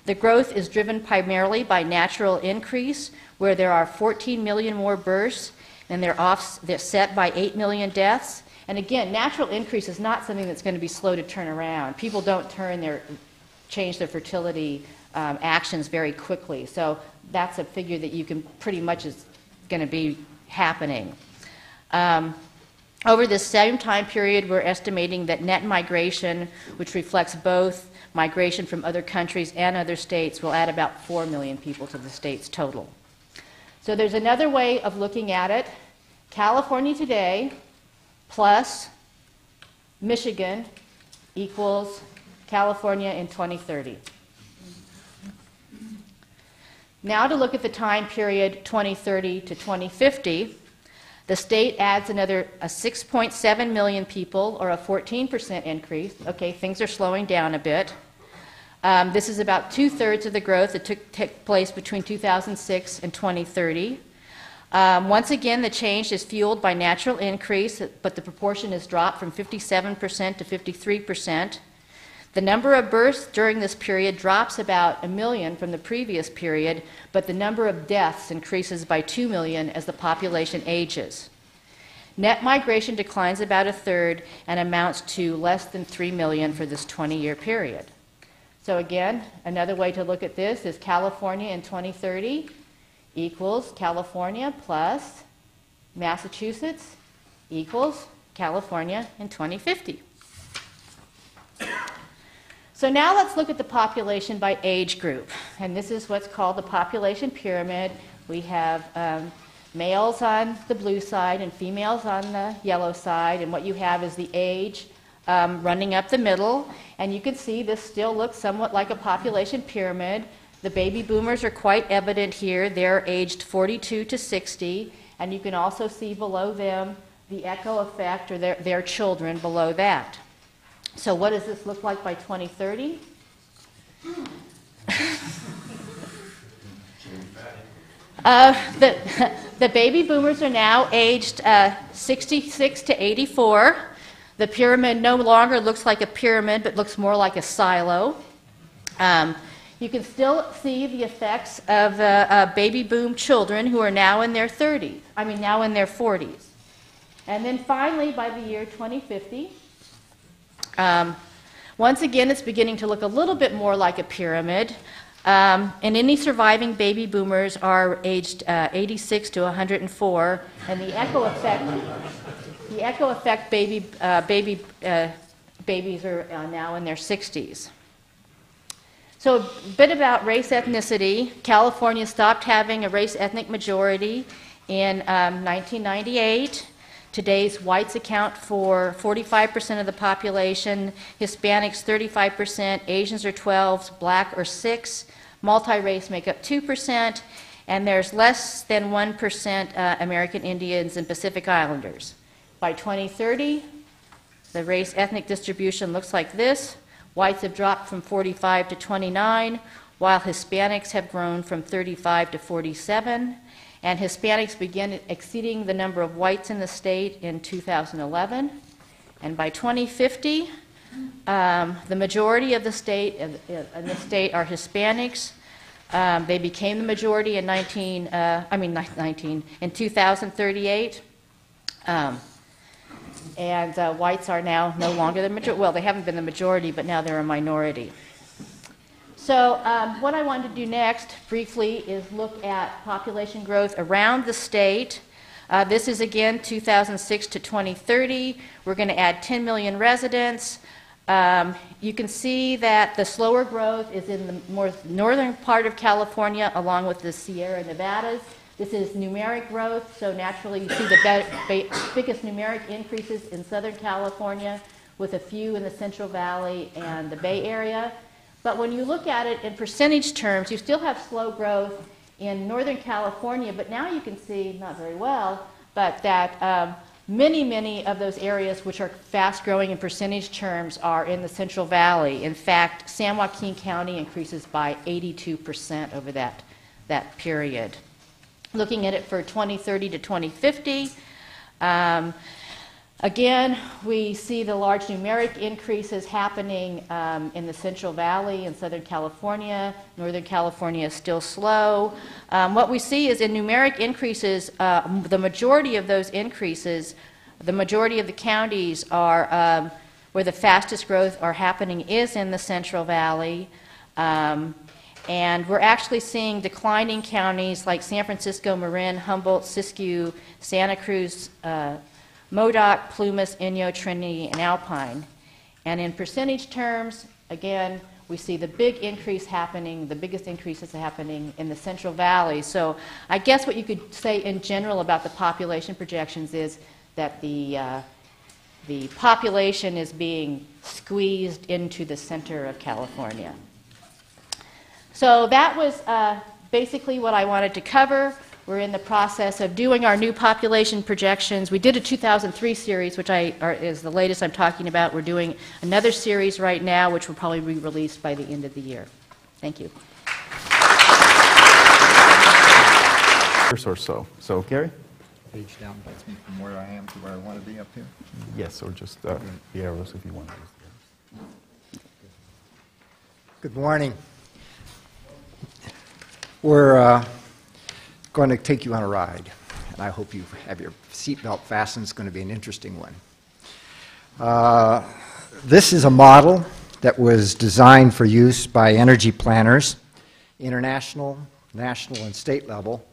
The growth is driven primarily by natural increase, where there are fourteen million more births, and they're offset by eight million deaths. And again, natural increase is not something that's going to be slow to turn around. People don't turn their, change their fertility um, actions very quickly. So that's a figure that you can pretty much is going to be happening. Um, over this same time period, we're estimating that net migration, which reflects both migration from other countries and other states, will add about four million people to the state's total. So there's another way of looking at it. California today plus Michigan equals California in twenty thirty. Now to look at the time period twenty thirty to twenty fifty, the state adds another six point seven million people, or a fourteen percent increase. Okay, things are slowing down a bit. Um, this is about two-thirds of the growth that took, took place between two thousand six and twenty thirty. Um, once again, the change is fueled by natural increase, but the proportion has dropped from fifty-seven percent to fifty-three percent. The number of births during this period drops about a million from the previous period, but the number of deaths increases by two million as the population ages. Net migration declines about a third and amounts to less than three million for this twenty-year period. So again, another way to look at this is California in twenty thirty equals California plus Massachusetts equals California in twenty fifty. So now let's look at the population by age group, and this is what's called the population pyramid. We have um, males on the blue side and females on the yellow side, and what you have is the age um, running up the middle, and you can see this still looks somewhat like a population pyramid. The baby boomers are quite evident here. They're aged forty-two to sixty, and you can also see below them the echo effect, or their, their children below that. So what does this look like by twenty thirty? uh, the, the baby boomers are now aged uh, sixty-six to eighty-four. The pyramid no longer looks like a pyramid, but looks more like a silo. Um, you can still see the effects of uh, uh, baby boom children who are now in their thirties. I mean, now in their forties. And then finally, by the year twenty fifty, Um, once again, it's beginning to look a little bit more like a pyramid, um, and any surviving baby boomers are aged uh, eighty-six to one hundred four, and the echo effect, the echo effect baby, uh, baby, uh, babies are uh, now in their sixties. So a bit about race ethnicity. California stopped having a race ethnic majority in um, nineteen ninety-eight. Today's whites account for forty-five percent of the population, Hispanics thirty-five percent, Asians are twelve percent, black are six percent, multi-race make up two percent, and there's less than one percent uh, American Indians and Pacific Islanders. By twenty thirty, the race ethnic distribution looks like this. Whites have dropped from forty-five to twenty-nine, while Hispanics have grown from thirty-five to forty-seven. And Hispanics began exceeding the number of whites in the state in two thousand eleven. And by twenty fifty, um, the majority of the state, in the state are Hispanics. Um, they became the majority in nineteen, uh, I mean nineteen, in two thousand thirty-eight. Um, and uh, whites are now no longer the majority. Well, they haven't been the majority, but now they're a minority. So um, what I wanted to do next, briefly, is look at population growth around the state. Uh, this is again two thousand six to twenty thirty. We're going to add ten million residents. Um, you can see that the slower growth is in the more northern part of California along with the Sierra Nevadas. This is numeric growth, so naturally you see the biggest numeric increases in Southern California with a few in the Central Valley and the Bay Area. But when you look at it in percentage terms, you still have slow growth in Northern California, but now you can see, not very well, but that um, many, many of those areas which are fast-growing in percentage terms are in the Central Valley. In fact, San Joaquin County increases by eighty-two percent over that, that period. Looking at it for twenty thirty to twenty fifty, um, again, we see the large numeric increases happening um, in the Central Valley and Southern California. Northern California is still slow. Um, what we see is in numeric increases, uh, the majority of those increases, the majority of the counties are um, where the fastest growth are happening is in the Central Valley. Um, And we're actually seeing declining counties like San Francisco, Marin, Humboldt, Siskiyou, Santa Cruz, uh, Modoc, Plumas, Inyo, Trinity, and Alpine. And in percentage terms, again, we see the big increase happening, the biggest increases happening in the Central Valley. So I guess what you could say in general about the population projections is that the, uh, the population is being squeezed into the center of California. So that was uh, basically what I wanted to cover. We're in the process of doing our new population projections. We did a two thousand three series, which I, or is the latest I'm talking about. We're doing another series right now, which will probably be released by the end of the year. Thank you. Or so. So, Gary? Page down gets me from where I am to where I want to be up here? Yes, or just uh, the arrows if you want. Good morning. We're uh, going to take you on a ride, and I hope you have your seatbelt fastened. It's going to be an interesting one. Uh, this is a model that was designed for use by energy planners, international, national, and state level,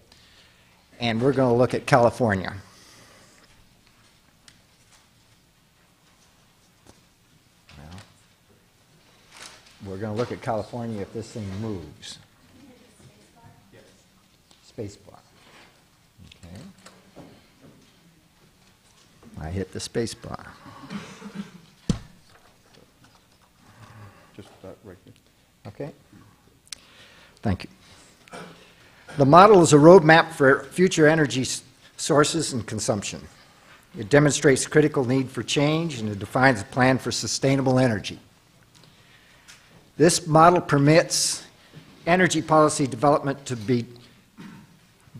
and we're going to look at California. Well, we're going to look at California if this thing moves. Spacebar. Okay. I hit the spacebar. Just about right here. Okay. Thank you. The model is a roadmap for future energy sources and consumption. It demonstrates critical need for change, and it defines a plan for sustainable energy. This model permits energy policy development to be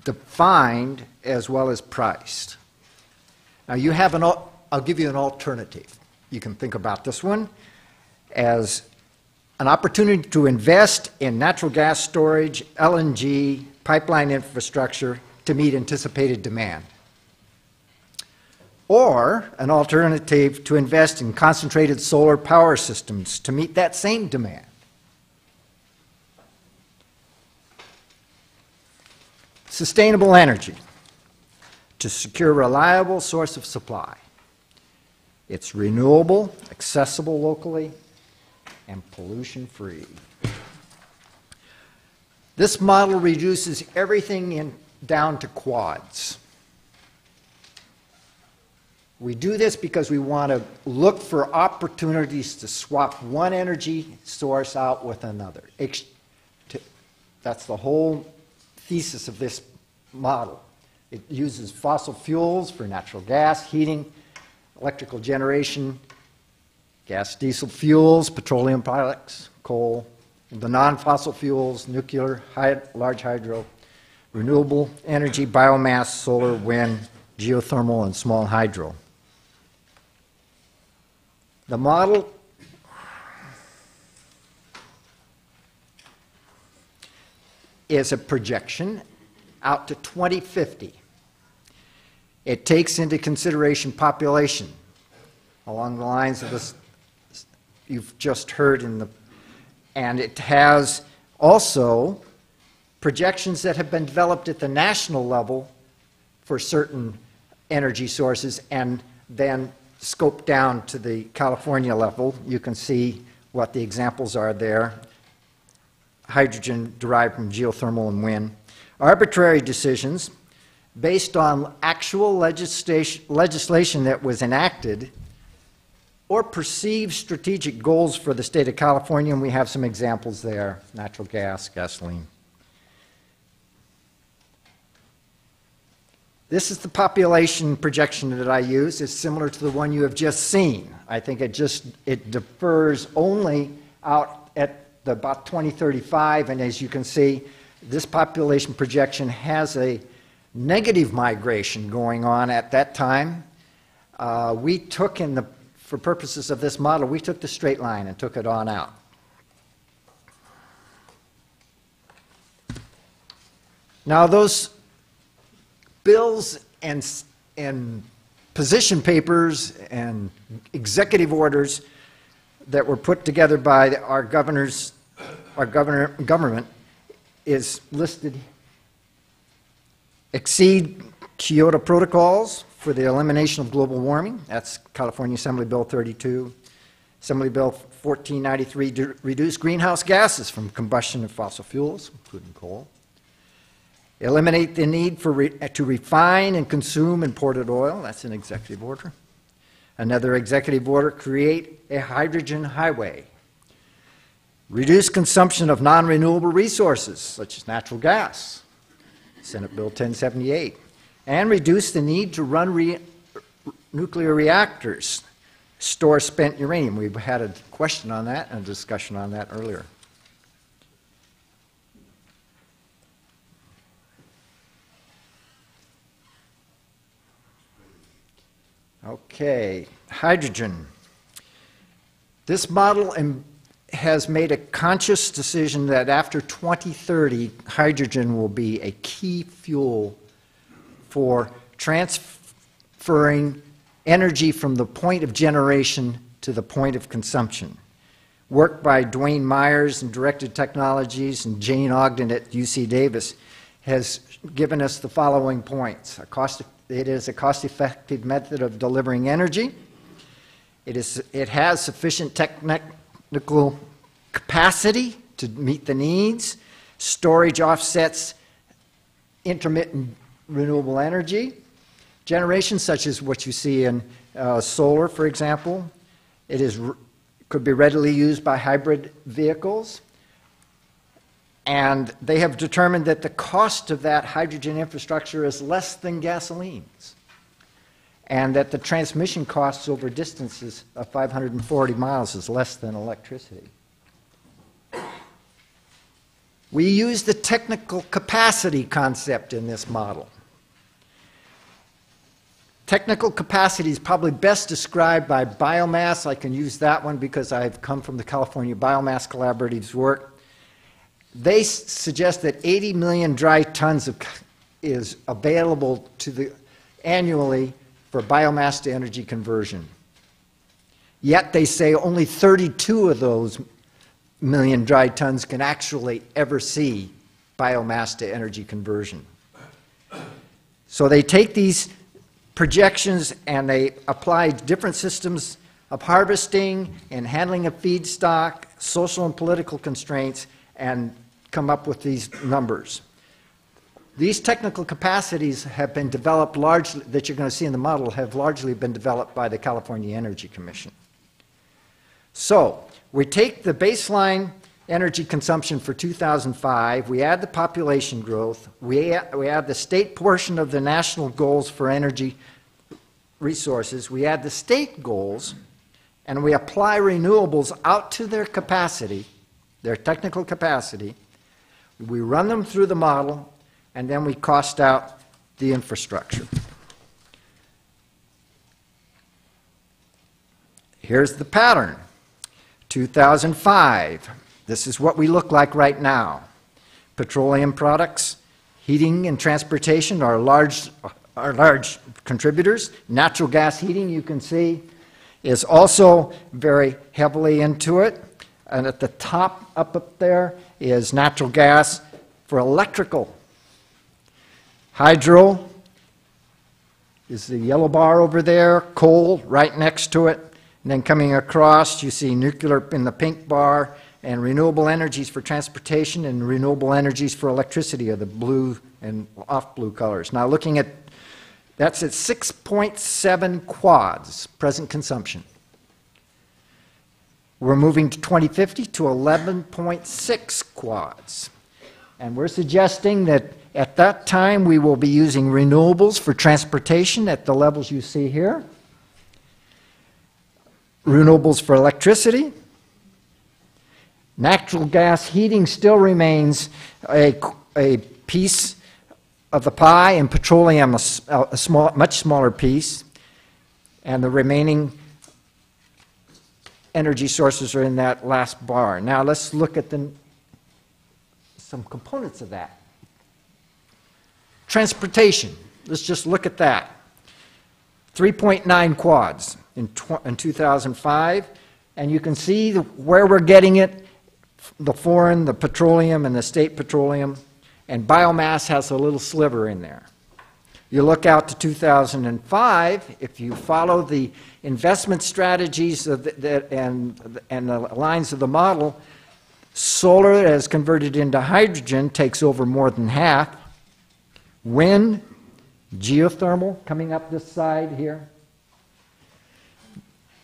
defined as well as priced. Now you have an, I'll give you an alternative. You can think about this one as an opportunity to invest in natural gas storage, L N G, pipeline infrastructure to meet anticipated demand. Or an alternative to invest in concentrated solar power systems to meet that same demand. Sustainable energy, to secure a reliable source of supply. It's renewable, accessible locally, and pollution-free. This model reduces everything in, down to quads. We do this because we want to look for opportunities to swap one energy source out with another. That's the whole thesis of this model. It uses fossil fuels for natural gas, heating, electrical generation, gas diesel fuels, petroleum products, coal, and the non-fossil fuels, nuclear, high, large hydro, renewable energy, biomass, solar, wind, geothermal, and small hydro. The model is a projection out to twenty fifty. It takes into consideration population along the lines of this you've just heard in the, and it has also projections that have been developed at the national level for certain energy sources, and then scoped down to the California level. You can see what the examples are there. Hydrogen derived from geothermal and wind. Arbitrary decisions based on actual legislation, legislation that was enacted or perceived strategic goals for the state of California, and we have some examples there, natural gas, gasoline. This is the population projection that I use. It's similar to the one you have just seen. I think it just, it defers only out at the, about twenty thirty-five, and as you can see, this population projection has a negative migration going on at that time. Uh, we took in the, for purposes of this model, we took the straight line and took it on out. Now those bills and, and position papers and executive orders that were put together by the, our governors, our governor, government is listed. Exceed Kyoto protocols for the elimination of global warming. That's California Assembly Bill thirty-two. Assembly Bill fourteen ninety-three, to reduce greenhouse gases from combustion of fossil fuels, including coal. Eliminate the need for re to refine and consume imported oil. That's an executive order. Another executive order, create a hydrogen highway. Reduce consumption of non-renewable resources, such as natural gas. Senate Bill ten seventy-eight. And reduce the need to run re nuclear reactors, store spent uranium. We've had a question on that and a discussion on that earlier. Okay, hydrogen. This model has made a conscious decision that after twenty thirty, hydrogen will be a key fuel for transferring energy from the point of generation to the point of consumption. Work by Dwayne Myers and Directed Technologies and Jane Ogden at U C Davis has given us the following points. A cost It is a cost-effective method of delivering energy. It, is, it has sufficient technical capacity to meet the needs. Storage offsets intermittent renewable energy. Generations such as what you see in uh, solar, for example. It is, could be readily used by hybrid vehicles. And they have determined that the cost of that hydrogen infrastructure is less than gasoline's, and that the transmission costs over distances of five hundred forty miles is less than electricity. We use the technical capacity concept in this model. Technical capacity is probably best described by biomass. I can use that one because I've come from the California Biomass Collaborative's work. They suggest that eighty million dry tons of, is available to the, annually for biomass to energy conversion. Yet they say only thirty-two of those million dry tons can actually ever see biomass to energy conversion. So they take these projections and they apply different systems of harvesting and handling of feedstock, social and political constraints, and come up with these numbers. These technical capacities have been developed largely, that you're going to see in the model, have largely been developed by the California Energy Commission. So we take the baseline energy consumption for two thousand five, we add the population growth, we add, we add the state portion of the national goals for energy resources, we add the state goals, and we apply renewables out to their capacity, their technical capacity, we run them through the model, and then we cost out the infrastructure. Here's the pattern. two thousand five, this is what we look like right now. Petroleum products, heating and transportation are large, are large contributors. Natural gas heating, you can see, is also very heavily into it. And at the top, up up there, is natural gas for electrical. Hydro is the yellow bar over there, coal right next to it, and then coming across you see nuclear in the pink bar, and renewable energies for transportation and renewable energies for electricity are the blue and off blue colors. Now looking at, that's at six point seven quads, present consumption. We're moving to twenty fifty to eleven point six quads. And we're suggesting that at that time we will be using renewables for transportation at the levels you see here, renewables for electricity. Natural gas heating still remains a, a piece of the pie, and petroleum a, a small, much smaller piece, and the remaining energy sources are in that last bar. Now let's look at the, some components of that. Transportation, let's just look at that. three point nine quads in, in two thousand five, and you can see the, where we're getting it, the foreign, the petroleum, and the state petroleum, and biomass has a little sliver in there. You look out to two thousand five, if you follow the investment strategies of the, the, and, and the lines of the model, solar as converted into hydrogen takes over more than half, wind, geothermal coming up this side here,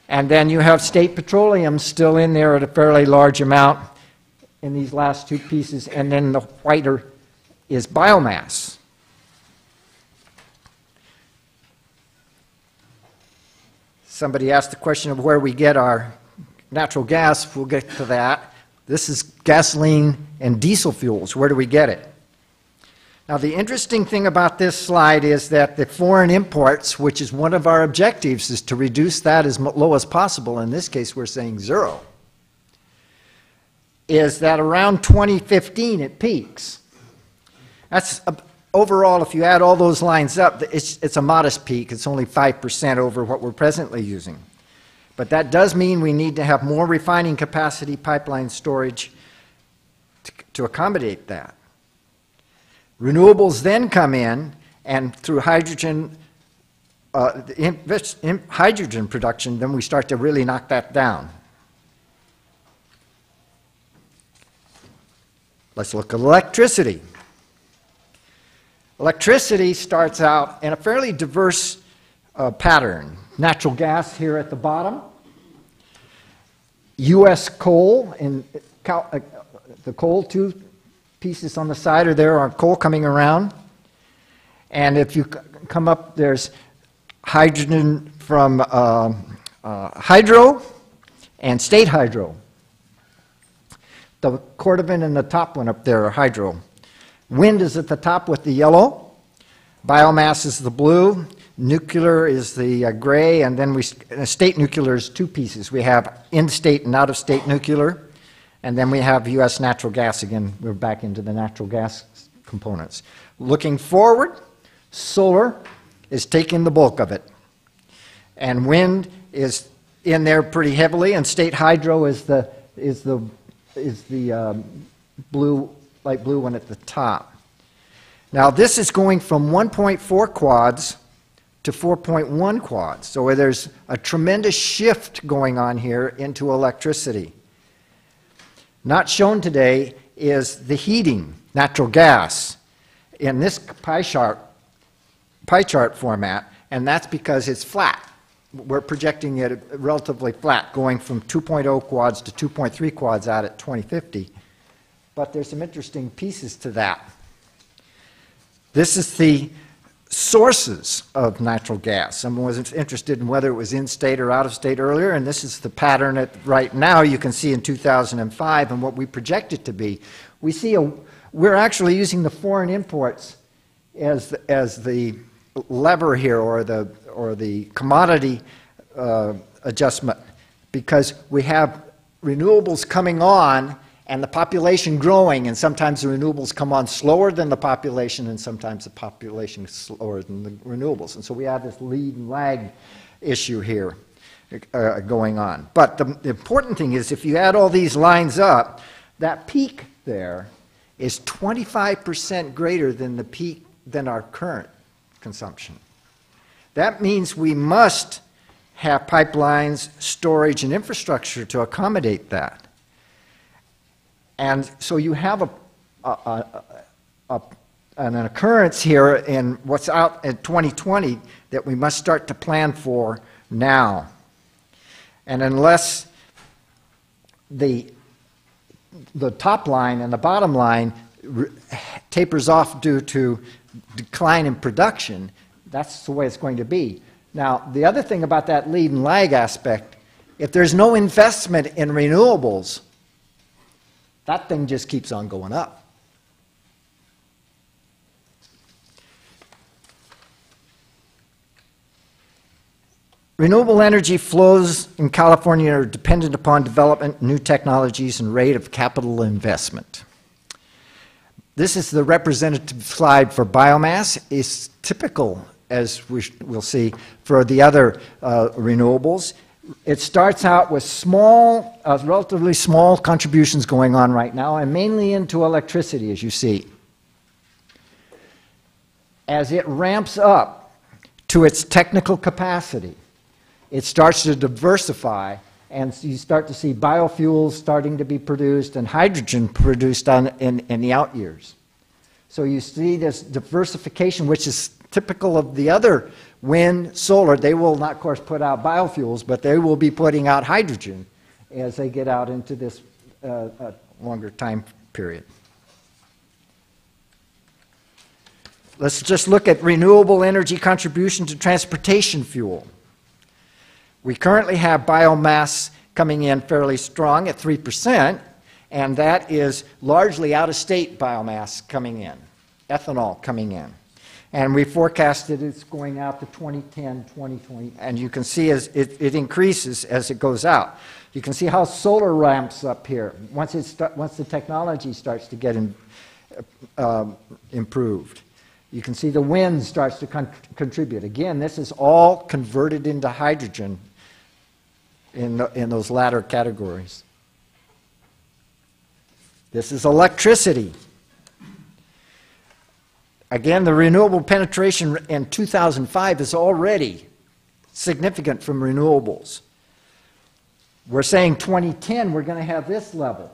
and then you have state petroleum still in there at a fairly large amount in these last two pieces, and then the whiter is biomass. Somebody asked the question of where we get our natural gas. We'll get to that. This is gasoline and diesel fuels. Where do we get it? Now, the interesting thing about this slide is that the foreign imports, which is one of our objectives, is to reduce that as low as possible. In this case, we're saying zero. Is that around twenty fifteen it peaks. That's a, overall, if you add all those lines up, it's, it's a modest peak. It's only five percent over what we're presently using. But that does mean we need to have more refining capacity, pipeline storage to, to accommodate that. Renewables then come in, and through hydrogen, uh, in, in hydrogen production, then we start to really knock that down. Let's look at electricity. Electricity starts out in a fairly diverse uh, pattern. Natural gas here at the bottom, U S coal, and cal uh, the coal, two pieces on the side are there are coal coming around. And if you c come up, there's hydrogen from uh, uh, hydro and state hydro. The Cordovan and the top one up there are hydro. Wind is at the top with the yellow, biomass is the blue, nuclear is the uh, gray, and then we, uh, state nuclear is two pieces. We have in-state and out-of-state nuclear, and then we have U S natural gas. Again, we're back into the natural gas components. Looking forward, solar is taking the bulk of it, and wind is in there pretty heavily, and state hydro is the, is the, is the um, blue, light blue one at the top. Now this is going from one point four quads to four point one quads, so there's a tremendous shift going on here into electricity. Not shown today is the heating, natural gas, in this pie chart, pie chart format, and that's because it's flat. We're projecting it relatively flat, going from two point oh quads to two point three quads out at twenty fifty. But there's some interesting pieces to that. This is the sources of natural gas. Someone was interested in whether it was in-state or out-of-state earlier, and this is the pattern at right now. You can see in two thousand five and what we project it to be. We see a, we're actually using the foreign imports as the, as the lever here, or the, or the commodity uh, adjustment, because we have renewables coming on and the population growing, and sometimes the renewables come on slower than the population, and sometimes the population is slower than the renewables. And so we have this lead and lag issue here uh, going on. But the, the important thing is, if you add all these lines up, that peak there is twenty-five percent greater than the peak, than our current consumption. That means we must have pipelines, storage, and infrastructure to accommodate that. And so you have a, a, a, a, an occurrence here in what's out in twenty twenty that we must start to plan for now. And unless the, the top line and the bottom line tapers off due to decline in production, that's the way it's going to be. Now, the other thing about that lead and lag aspect, if there's no investment in renewables, that thing just keeps on going up. Renewable energy flows in California are dependent upon development, new technologies, and rate of capital investment. This is the representative slide for biomass. It's typical, as we will see, for the other uh, renewables. It starts out with small, uh, relatively small contributions going on right now, and mainly into electricity, as you see. As it ramps up to its technical capacity, it starts to diversify, and you start to see biofuels starting to be produced and hydrogen produced on, in, in the out years. So you see this diversification, which is typical of the other wind, solar. They will not, of course, put out biofuels, but they will be putting out hydrogen as they get out into this uh, uh, longer time period. Let's just look at renewable energy contribution to transportation fuel. We currently have biomass coming in fairly strong at three percent, and that is largely out-of-state biomass coming in, ethanol coming in. And we forecasted it's going out to twenty ten, twenty twenty, and you can see as it, it increases as it goes out. You can see how solar ramps up here once, it start, once the technology starts to get in, uh, improved. You can see the wind starts to con contribute. Again, this is all converted into hydrogen in, the, in those latter categories. This is electricity. Again, the renewable penetration in two thousand five is already significant from renewables. We're saying twenty ten, we're going to have this level.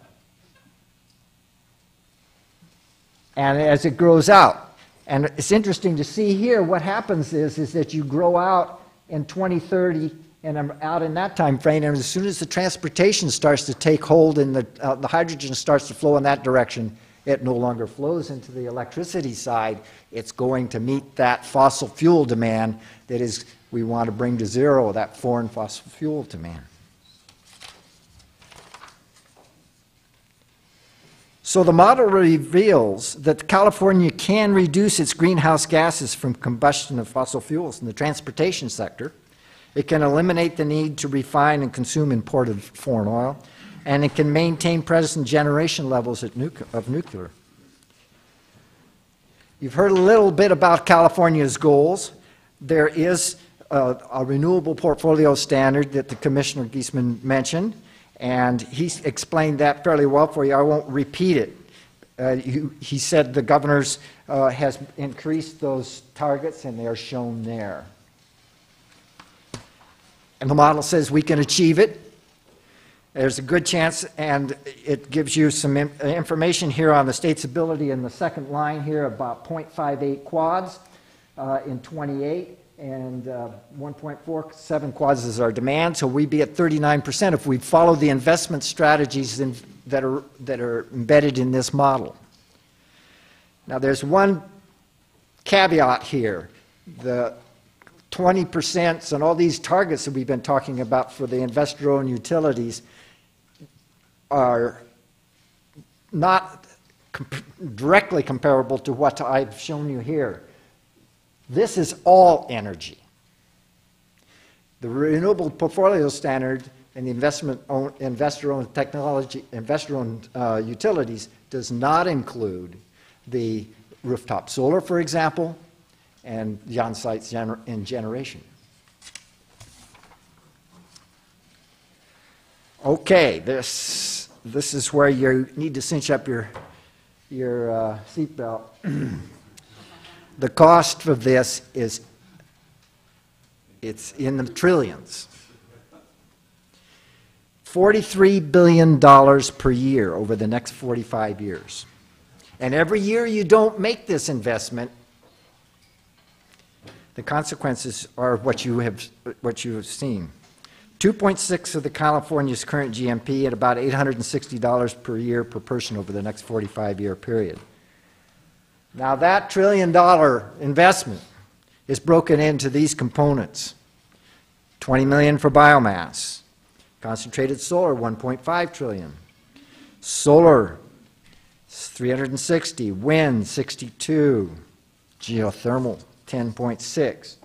And as it grows out, and it's interesting to see here what happens is, is that you grow out in twenty thirty, and I'm out in that time frame, and as soon as the transportation starts to take hold and the, uh, the hydrogen starts to flow in that direction, it no longer flows into the electricity side. It's going to meet that fossil fuel demand that is, we want to bring to zero, that foreign fossil fuel demand. So the model reveals that California can reduce its greenhouse gases from combustion of fossil fuels in the transportation sector. It can eliminate the need to refine and consume imported foreign oil, and it can maintain present generation levels at nu of nuclear. You've heard a little bit about California's goals. There is a, a renewable portfolio standard that the Commissioner Giesman mentioned, and he explained that fairly well for you. I won't repeat it. Uh, you, he said the governors uh, has increased those targets, and they are shown there. And the model says we can achieve it. There's a good chance, and it gives you some information here on the state's ability in the second line here, about zero point five eight quads uh, in twenty-eight, and uh, one point four seven quads is our demand, so we'd be at thirty-nine percent if we follow the investment strategies in, that, are, that are embedded in this model. Now there's one caveat here. The twenty percent and all these targets that we've been talking about for the investor-owned utilities are not comp- directly comparable to what I've shown you here. This is all energy. The renewable portfolio standard and the investment owned, investor-owned technology, investor-owned uh, utilities does not include the rooftop solar, for example, and the on-site gener in generation. Okay, this this is where you need to cinch up your your uh, seatbelt. The cost of this is It's in the trillions. forty-three billion dollars per year over the next forty-five years. And every year you don't make this investment, the consequences are what you have, what you have seen. two point six of the California's current G N P at about eight hundred sixty dollars per year per person over the next forty-five year period. Now that trillion dollar investment is broken into these components. twenty million dollars for biomass, concentrated solar one point five trillion dollars, solar three hundred sixty, wind sixty-two, geothermal ten point six.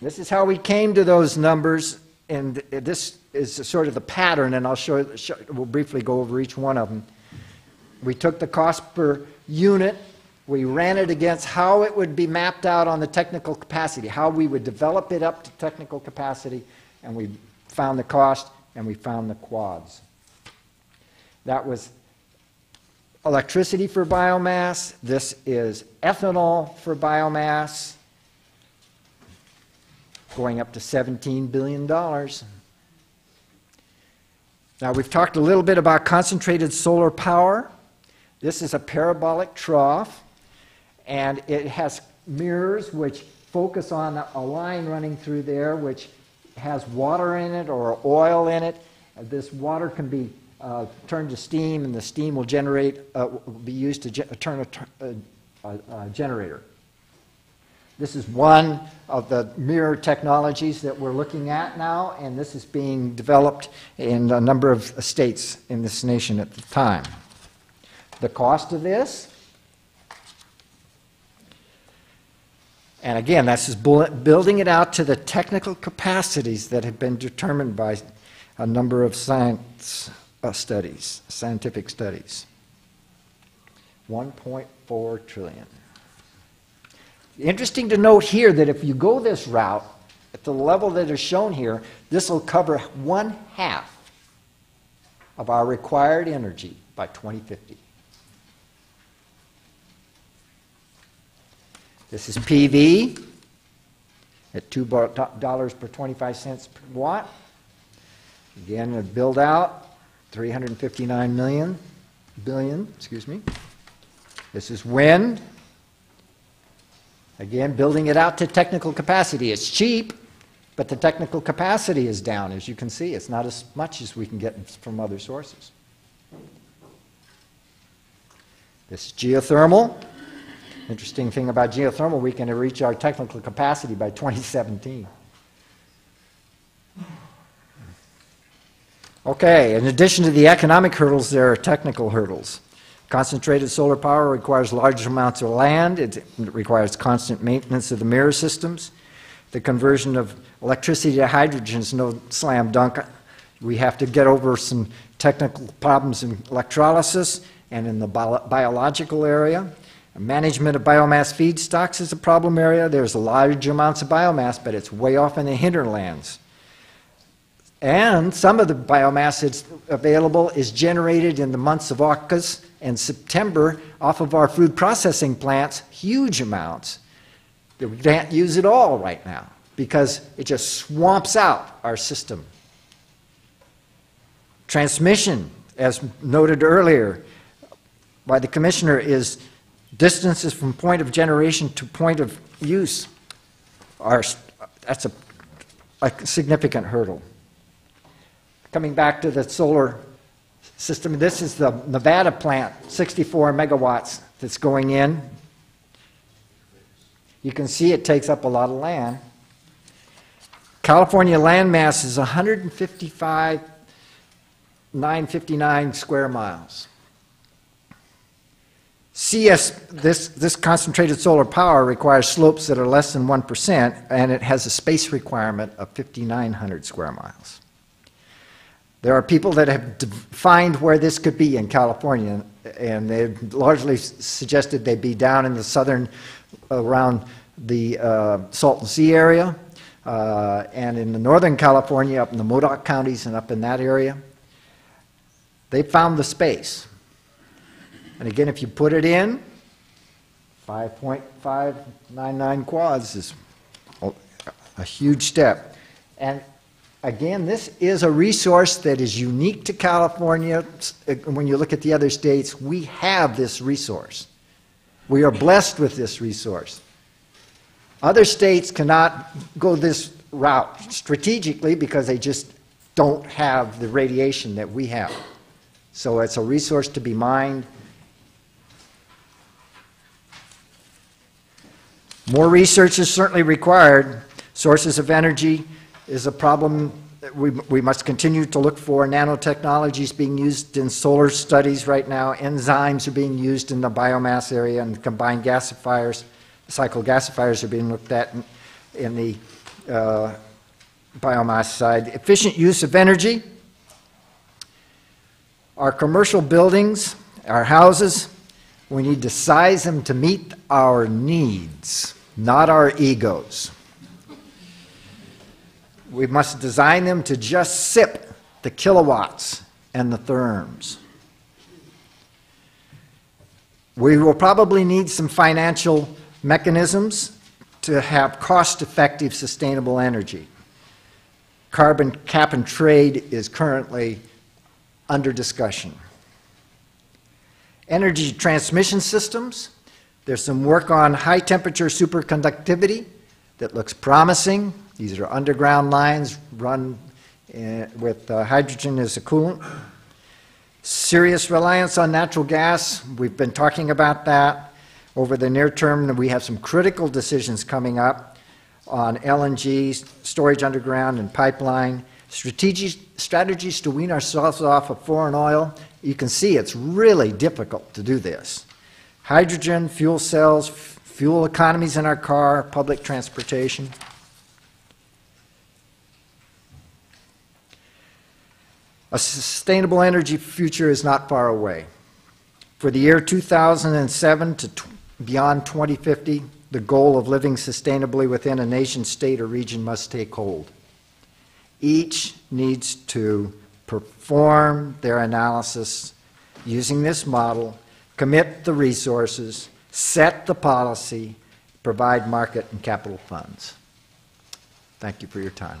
This is how we came to those numbers, and this is sort of the pattern, and I'll show, show we'll briefly go over each one of them. We took the cost per unit, we ran it against how it would be mapped out on the technical capacity, how we would develop it up to technical capacity, and we found the cost and we found the quads. That was electricity for biomass, this is ethanol for biomass, going up to seventeen billion dollars. Now we've talked a little bit about concentrated solar power. This is a parabolic trough, and it has mirrors which focus on a line running through there which has water in it or oil in it. This water can be uh, turned to steam, and the steam will generate, uh, will be used to ge turn a, a, a generator. This is one of the mirror technologies that we're looking at now, and this is being developed in a number of states in this nation at the time. The cost of this, and again, this is building it out to the technical capacities that have been determined by a number of science uh, studies, scientific studies. one point four trillion dollars. Interesting to note here that if you go this route, at the level that is shown here, this will cover one half of our required energy by twenty fifty. This is P V at two dollars per twenty-five cents per watt. Again, a build out, three hundred fifty-nine million, billion, excuse me. This is wind. Again, building it out to technical capacity. It's cheap, but the technical capacity is down, as you can see. It's not as much as we can get from other sources. This is geothermal. Interesting thing about geothermal, we can reach our technical capacity by twenty seventeen. Okay, in addition to the economic hurdles, there are technical hurdles. Concentrated solar power requires large amounts of land. It requires constant maintenance of the mirror systems. The conversion of electricity to hydrogen is no slam dunk. We have to get over some technical problems in electrolysis and in the bio biological area. Management of biomass feedstocks is a problem area. There's large amounts of biomass, but it's way off in the hinterlands. And some of the biomass that's available is generated in the months of August and September off of our food processing plants, huge amounts that we can't use at all right now because it just swamps out our system. Transmission, as noted earlier by the commissioner, is distances from point of generation to point of use. Are, that's a, a significant hurdle. Coming back to the solar system, this is the Nevada plant, sixty-four megawatts that's going in. You can see it takes up a lot of land. California landmass is one hundred fifty-five thousand nine hundred fifty-nine square miles. C S, this, this concentrated solar power requires slopes that are less than one percent, and it has a space requirement of five thousand nine hundred square miles. There are people that have defined where this could be in California, and they've largely suggested they be down in the southern, around the uh, Salton Sea area, uh, and in the northern California, up in the Modoc counties and up in that area. They found the space. And again, if you put it in, five point five nine nine quads is a huge step. And again, this is a resource that is unique to California. When you look at the other states, we have this resource. We are blessed with this resource. Other states cannot go this route strategically because they just don't have the radiation that we have. So it's a resource to be mined. More research is certainly required. Sources of energy is a problem that we, we must continue to look for. Nanotechnologies being used in solar studies right now. Enzymes are being used in the biomass area, and combined gasifiers, cycle gasifiers are being looked at in, in the uh, biomass side. Efficient use of energy. Our commercial buildings, our houses, we need to size them to meet our needs, not our egos. We must design them to just sip the kilowatts and the therms. We will probably need some financial mechanisms to have cost-effective, sustainable energy. Carbon cap and trade is currently under discussion. Energy transmission systems. There's some work on high temperature superconductivity that looks promising. These are underground lines run uh, with uh, hydrogen as a coolant. Serious reliance on natural gas. We've been talking about that. Over the near term, we have some critical decisions coming up on L N G, storage underground, and pipeline. Strategies, strategies to wean ourselves off of foreign oil. You can see it's really difficult to do this. Hydrogen, fuel cells, fuel economies in our car, public transportation. A sustainable energy future is not far away. For the year two thousand seven to beyond twenty fifty, the goal of living sustainably within a nation, state, or region must take hold. Each needs to perform their analysis using this model, commit the resources, set the policy, provide market and capital funds. Thank you for your time.